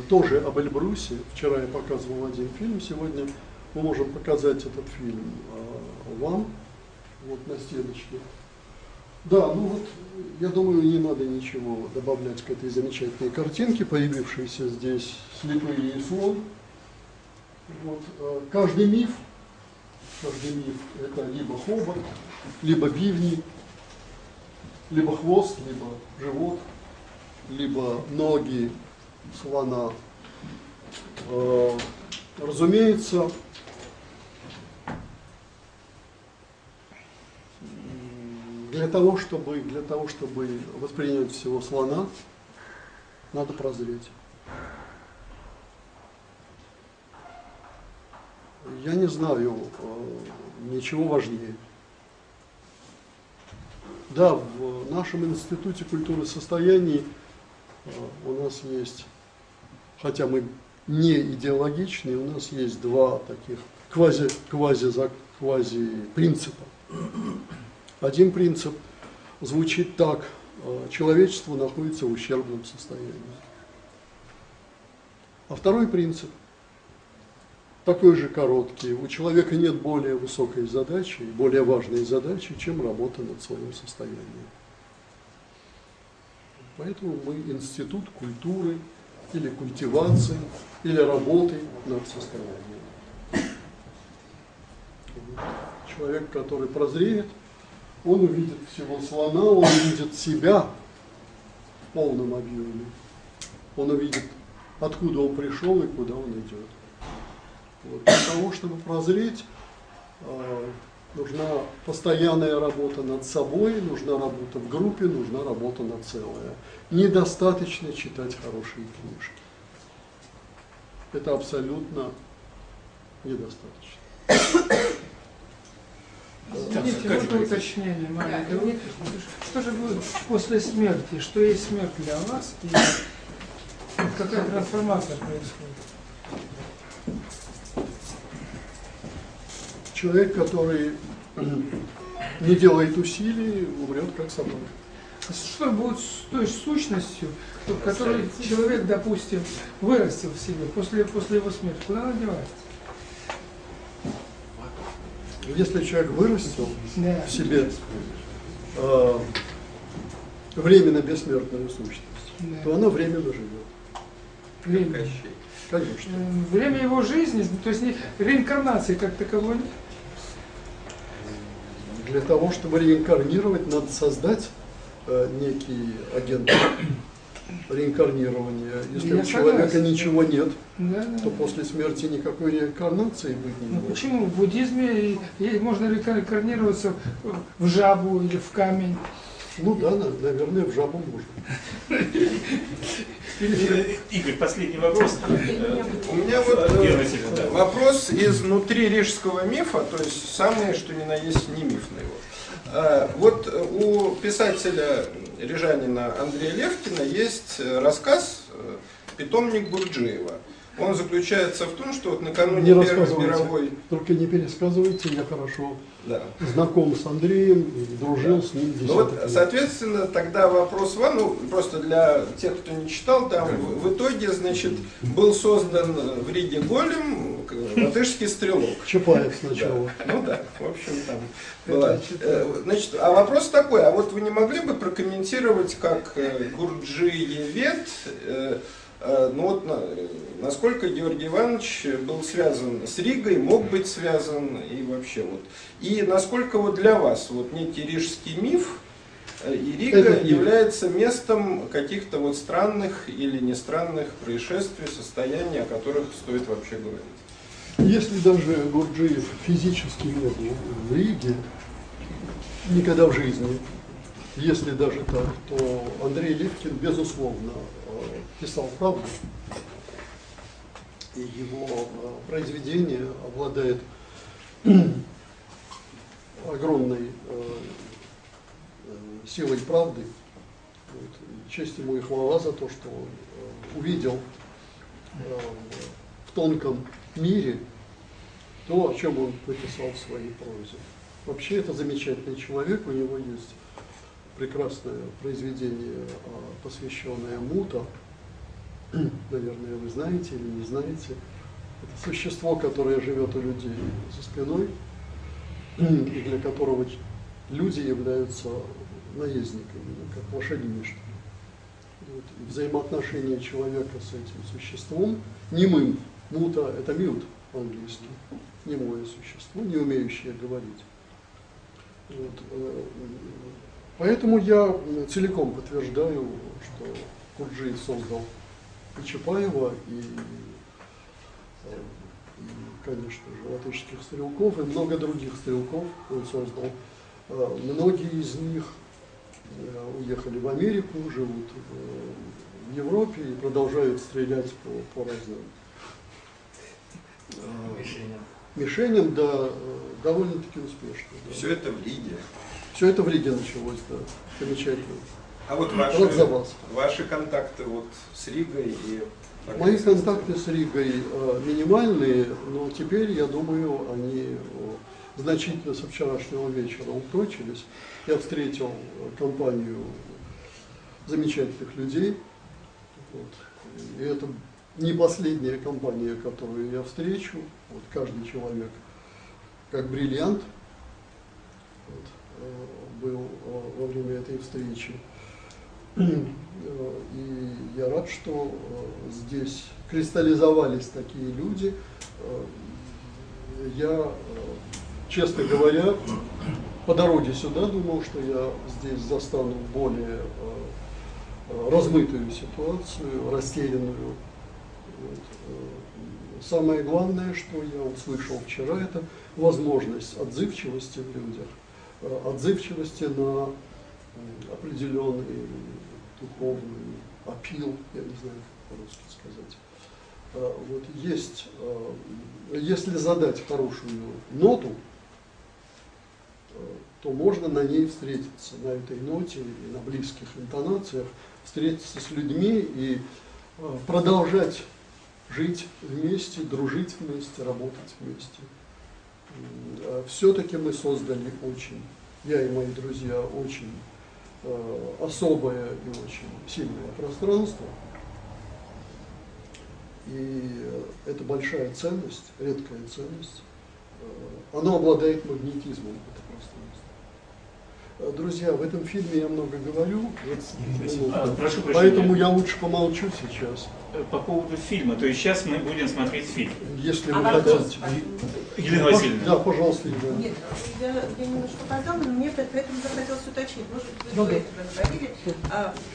тоже об Эльбрусе. Вчера я показывал один фильм, сегодня мы можем показать этот фильм вам. Вот на стеночке. Да, ну вот, я думаю, не надо ничего добавлять к этой замечательной картинке, появившейся здесь «Слепые и слон». Вот, каждый миф – это либо хобот, либо бивни, либо хвост, либо живот, либо ноги слона. Разумеется, для того, чтобы воспринять всего слона, надо прозреть. Я не знаю ничего важнее. Да, в нашем Институте культуры состояний у нас есть, хотя мы не идеологичны, у нас есть два таких квази-принципа. Один принцип звучит так: человечество находится в ущербном состоянии. А второй принцип, такой же короткий: у человека нет более высокой задачи, более важной задачи, чем работа над своим состоянием. Поэтому мы институт культуры или культивации, или работы над состоянием. Человек, который прозреет, он увидит всего слона, он увидит себя в полном объеме. Он увидит, откуда он пришел и куда он идет. Вот. Для того, чтобы прозреть, нужна постоянная работа над собой, нужна работа в группе, нужна работа на целое. Недостаточно читать хорошие книжки. Это абсолютно недостаточно. Извините, можно уточнение маленькое? Что же будет после смерти? Что есть смерть для вас? И какая трансформация происходит? Человек, который не делает усилий, умрет как собака. Что будет с той сущностью, которую человек, допустим, вырастил в себе после его смерти? Куда она девается? Если человек вырастил в себе временно бессмертную сущность, то она временно живет. Время. Конечно. Время его жизни, то есть реинкарнации как таковой нет. Для того, чтобы реинкарнировать, надо создать некий агент реинкарнирования. Если у человека ничего нет, то после смерти никакой реинкарнации быть не может. Почему? В буддизме можно реинкарнироваться в жабу или в камень. Ну да, наверное, в жабу можно. Игорь, последний вопрос. У меня вот вопрос изнутри рижского мифа, то есть самое, что ни на есть, не миф на его. Вот у писателя рижанина Андрея Левкина есть рассказ «Питомник Гурджиева». Он заключается в том, что вот накануне Первой мировой... Только не пересказывайте, я хорошо знаком с Андреем, дружил с ним. Ну, вот, соответственно, тогда вопрос вам, ну, просто для тех, кто не читал, там в итоге, значит, был создан в Риге голем, латышский стрелок. Чапаев сначала. Да. Ну да, в общем, там была... Значит, а вопрос такой, а вот вы не могли бы прокомментировать, как гурджиевед... Ну вот, насколько Георгий Иванович был связан с Ригой, мог быть связан и вообще вот. И насколько вот для вас вот некий рижский миф и Рига является местом каких-то вот странных или не странных происшествий, состояний, о которых стоит вообще говорить. Если даже Гурджиев физически не был в Риге, никогда в жизни, если даже так, то Андрей Левкин, безусловно, писал правду, и его произведение обладает огромной силой правды. Вот. Честь ему и хвала за то, что увидел в тонком мире то, о чем он написал в своей прозе. Вообще это замечательный человек, у него есть прекрасное произведение, посвященное Мута. Наверное, вы знаете или не знаете. Это существо, которое живет у людей за спиной, и для которого люди являются наездниками, как лошадьми, что ли. Вот. Взаимоотношения человека с этим существом, немым, Мута – это мют по-английски, немое существо, не умеющее говорить. Вот. Поэтому я целиком подтверждаю, что Гурджиев создал и Чапаева, и конечно же, латышских стрелков, и много других стрелков он создал. Многие из них уехали в Америку, живут в Европе и продолжают стрелять по разным мишеням, да, довольно-таки успешно. Да. Все это в Риге. Все это в Риге началось, да, замечательно. А вот ваши контакты вот с Ригой и... Мои контакты с Ригой минимальные, но теперь, я думаю, они значительно со вчерашнего вечера уточились. Я встретил компанию замечательных людей. Вот. И это не последняя компания, которую я встречу. Вот каждый человек как бриллиант был во время этой встречи. И я рад, что здесь кристаллизовались такие люди. Я, честно говоря, по дороге сюда думал, что я здесь застану более размытую ситуацию, растерянную. Вот. Самое главное, что я услышал вчера, это возможность отзывчивости в людях. Отзывчивости на определенный духовный опил, я не знаю, как по-русски сказать. Вот есть, если задать хорошую ноту, то можно на ней встретиться, на этой ноте и на близких интонациях, встретиться с людьми и продолжать жить вместе, дружить вместе, работать вместе. Все-таки мы создали очень, я и мои друзья, очень особое и очень сильное пространство. И это большая ценность, редкая ценность. Оно обладает магнетизмом, это пространство. Друзья, в этом фильме я много говорю, поэтому я лучше помолчу сейчас. По поводу фильма, то есть сейчас мы будем смотреть фильм. Если вы хотите. Елена Васильевна. Да, пожалуйста, Елена. Нет, я немножко показала, но мне поэтому захотелось уточнить. Может быть, вы это говорили.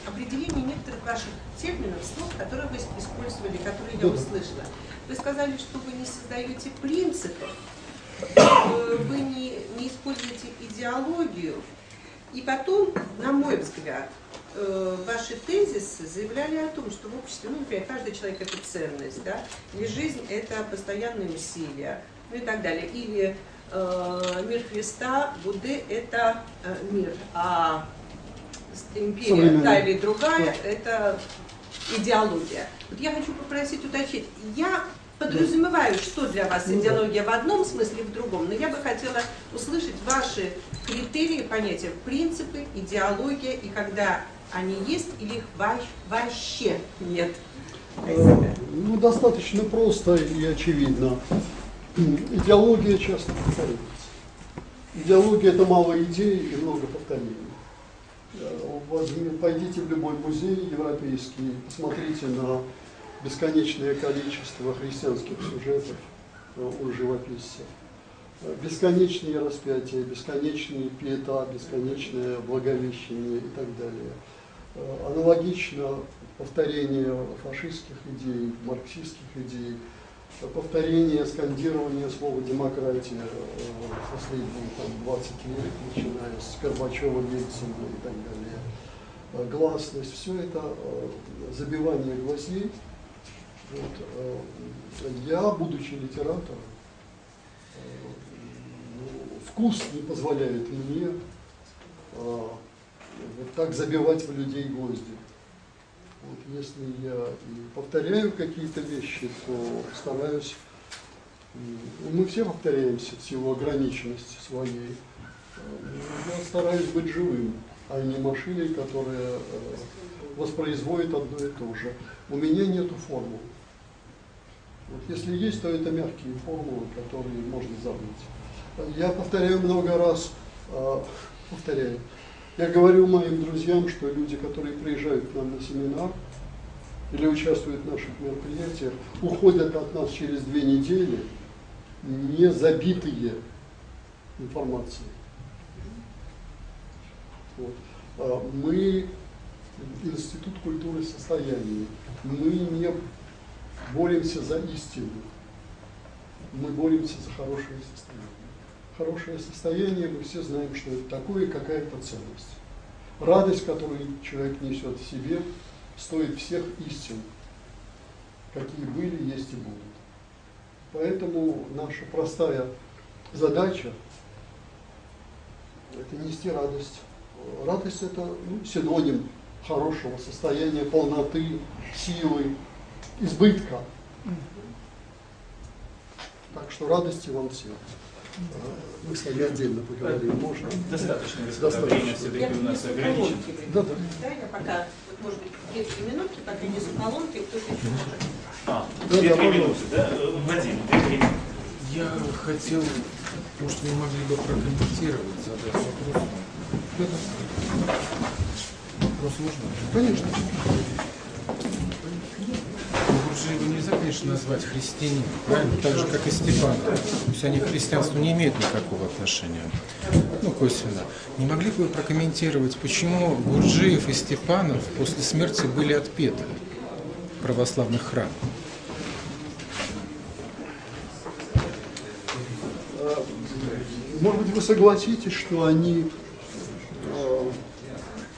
Определение некоторых ваших терминов, слов, которые вы использовали, которые я услышала. Вы сказали, что вы не создаете принципов, вы не используете идеологию. И потом, на мой взгляд, ваши тезисы заявляли о том, что в обществе, ну, например, каждый человек – это ценность, да, или жизнь – это постоянные усилия, ну и так далее, или мир Христа, Будды – это мир, а империя та или другая – это идеология. Вот я хочу попросить уточнить. Я подразумеваю, что для вас идеология в одном смысле, в другом, но я бы хотела услышать ваши критерии, понятия, принципы, идеология, и когда они есть или их вообще нет. Ну, достаточно просто и очевидно. Идеология часто повторяется. Идеология – это мало идей и много повторений. Пойдите в любой музей европейский, посмотрите на бесконечное количество христианских сюжетов у живописцев. Бесконечные распятия, бесконечные пиета, бесконечное благовещение и так далее. Аналогично повторение фашистских идей, марксистских идей, повторение, скандирование слова «демократия» последние там, 20 лет, начиная с Горбачева, Ельцина и так далее. Гласность, все это забивание гласей. Вот. Я, будучи литератором, вкус не позволяет мне вот так забивать в людей гвозди. Вот если я и повторяю какие-то вещи, то стараюсь... Мы все повторяемся в силу ограниченности своей. Я стараюсь быть живым, а не машиной, которая воспроизводит одно и то же. У меня нету формул. Вот если есть, то это мягкие формулы, которые можно забыть. Я повторяю много раз, Я говорю моим друзьям, что люди, которые приезжают к нам на семинар или участвуют в наших мероприятиях, уходят от нас через 2 недели, не забитые информацией. Вот. Мы Институт культуры состояния, мы не боремся за истину, мы боремся за хорошее состояние. Хорошее состояние, мы все знаем, что это такое, какая-то ценность. Радость, которую человек несет в себе, стоит всех истин, какие были, есть и будут. Поэтому наша простая задача – это нести радость. Радость – это синоним хорошего состояния, полноты, силы, избытка. Так что радости вам всем. Мы с вами отдельно поговорим, можно? Достаточно, время все-таки у нас ограничено. Да, я пока, может быть, 2-3 минутки, пока не за колонки, кто-то еще может. 2-3 минуты, да? Вадим, 2-3 минуты. Я хотел, может, вы могли бы прокомментировать, задать вопрос. Вопрос можно? Конечно. Гурджиева нельзя, конечно, назвать христианином, правильно? Так же, как и Степанов. То есть они к христианству не имеют никакого отношения. Ну, косвенно. Не могли бы вы прокомментировать, почему Гурджиев и Степанов после смерти были отпеты в православных храмах? Может быть, вы согласитесь, что они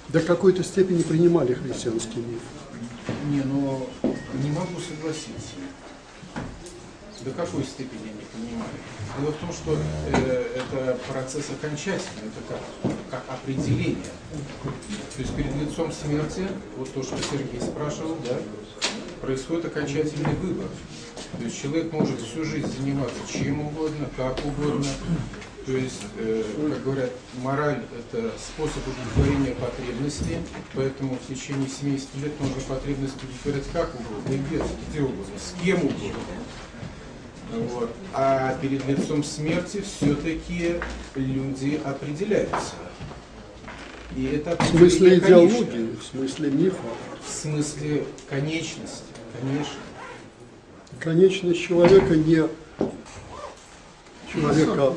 до какой-то степени принимали христианский мир? Не, но не могу согласиться. До какой степени я не понимаю. Дело в том, что это процесс окончательный, это как определение. То есть перед лицом смерти, вот то, что Сергей спрашивал, да, происходит окончательный выбор. То есть человек может всю жизнь заниматься чем угодно, как угодно. То есть, как говорят, мораль – это способ удовлетворения потребностей, поэтому в течение 70 лет можно потребности удовлетворять как угодно, где угодно, с кем угодно. Вот. А перед лицом смерти все-таки люди определяются. И это в смысле идеологии, в смысле мифа. В смысле конечности, конечно. Конечность человека не... Человека,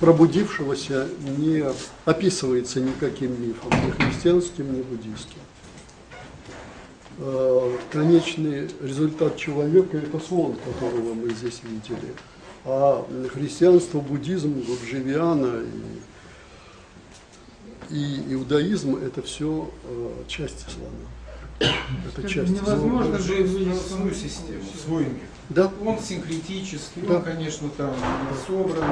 пробудившегося, не описывается никаким мифом, ни христианским, ни буддийским. Конечный результат человека – это слон, которого мы здесь видели. А христианство, буддизм, гурджиевизм и иудаизм – это все части слона. Это части невозможно же свою систему, свой мир. Да. Он синкретический, да. Он, конечно, там собран,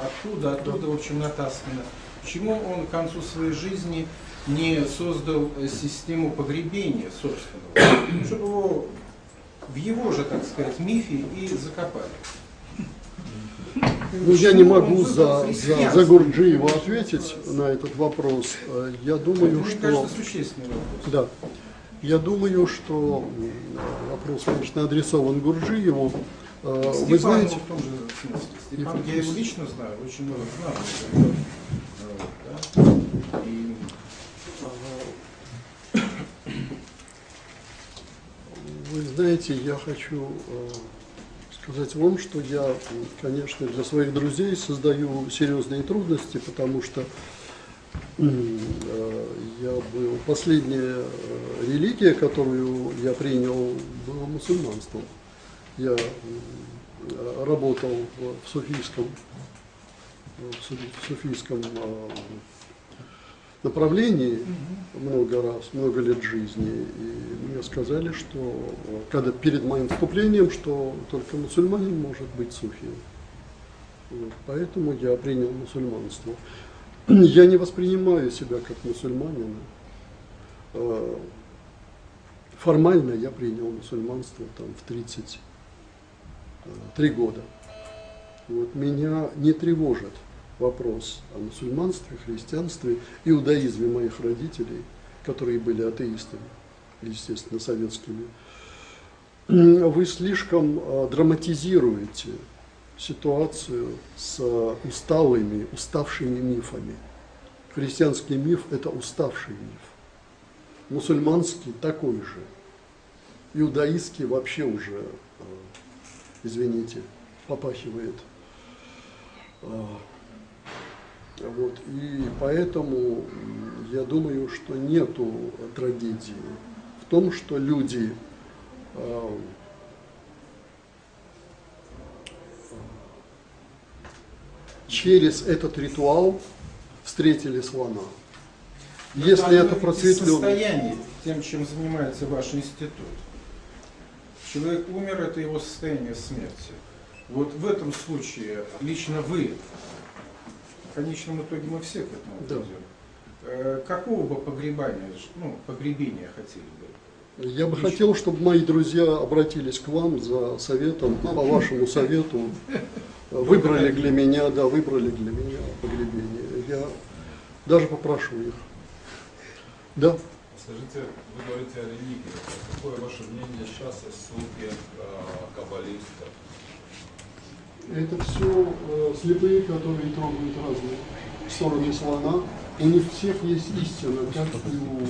оттуда, в общем, натаскан. Почему он к концу своей жизни не создал систему погребения собственного, чтобы его в его же, так сказать, мифе и закопали. Ну, я не могу за Гурджиева ответить на этот вопрос. Я думаю, мне кажется, существенный вопрос. Да. Я думаю, что вопрос, конечно, адресован Гурджиеву. Степану, вы знаете, в том же смысле. Степан, я его лично знаю, очень много знаю. Да? И... Вы знаете, я хочу сказать вам, что я, конечно, для своих друзей создаю серьезные трудности, потому что я был, последняя религия, которую я принял, было мусульманство. Я работал в суфийском направлении много раз, много лет жизни, и мне сказали, что когда перед моим вступлением, что только мусульманин может быть суфием. Вот, поэтому я принял мусульманство. Я не воспринимаю себя как мусульманина. Формально я принял мусульманство там, в 33 года. Вот, меня не тревожит вопрос о мусульманстве, христианстве, иудаизме моих родителей, которые были атеистами, естественно, советскими. Вы слишком драматизируете ситуацию с уставшими мифами. Христианский миф – это уставший миф. Мусульманский – такой же. Иудаистский вообще уже, извините, попахивает. Вот, и поэтому я думаю, что нету трагедии в том, что люди через этот ритуал встретили слона. Но если это просветленно... Состояние тем, чем занимается ваш институт. Человек умер, это его состояние смерти. Вот в этом случае лично вы, в конечном итоге мы все к этому придем. Да. Какого бы погребения хотели бы? Я бы хотел, чтобы мои друзья обратились к вам за советом, по вашему совету. Выбрали для меня, да, выбрали для меня погребение. Я даже попрошу их. Да. Скажите, вы говорите о религии. Какое ваше мнение сейчас о суфе, каббалистов? Это все слепые, которые трогают разные стороны слона. У них всех есть истина, как и у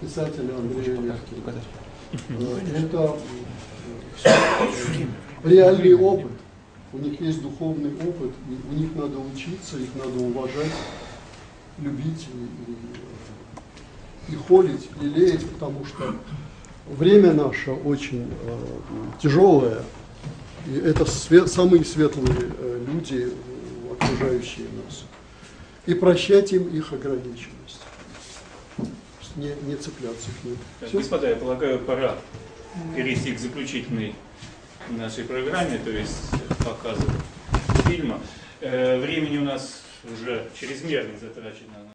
писателя Андрея Левкина. Это реальный опыт. У них есть духовный опыт, и у них надо учиться, их надо уважать, любить и холить, и лелеять, потому что время наше очень тяжелое. И это самые светлые люди, окружающие нас. И прощать им их ограниченность. Не цепляться к ним. Так, господа, я полагаю, пора перейти к заключительной нашей программе, то есть показу фильма. Времени у нас уже чрезмерно затрачено.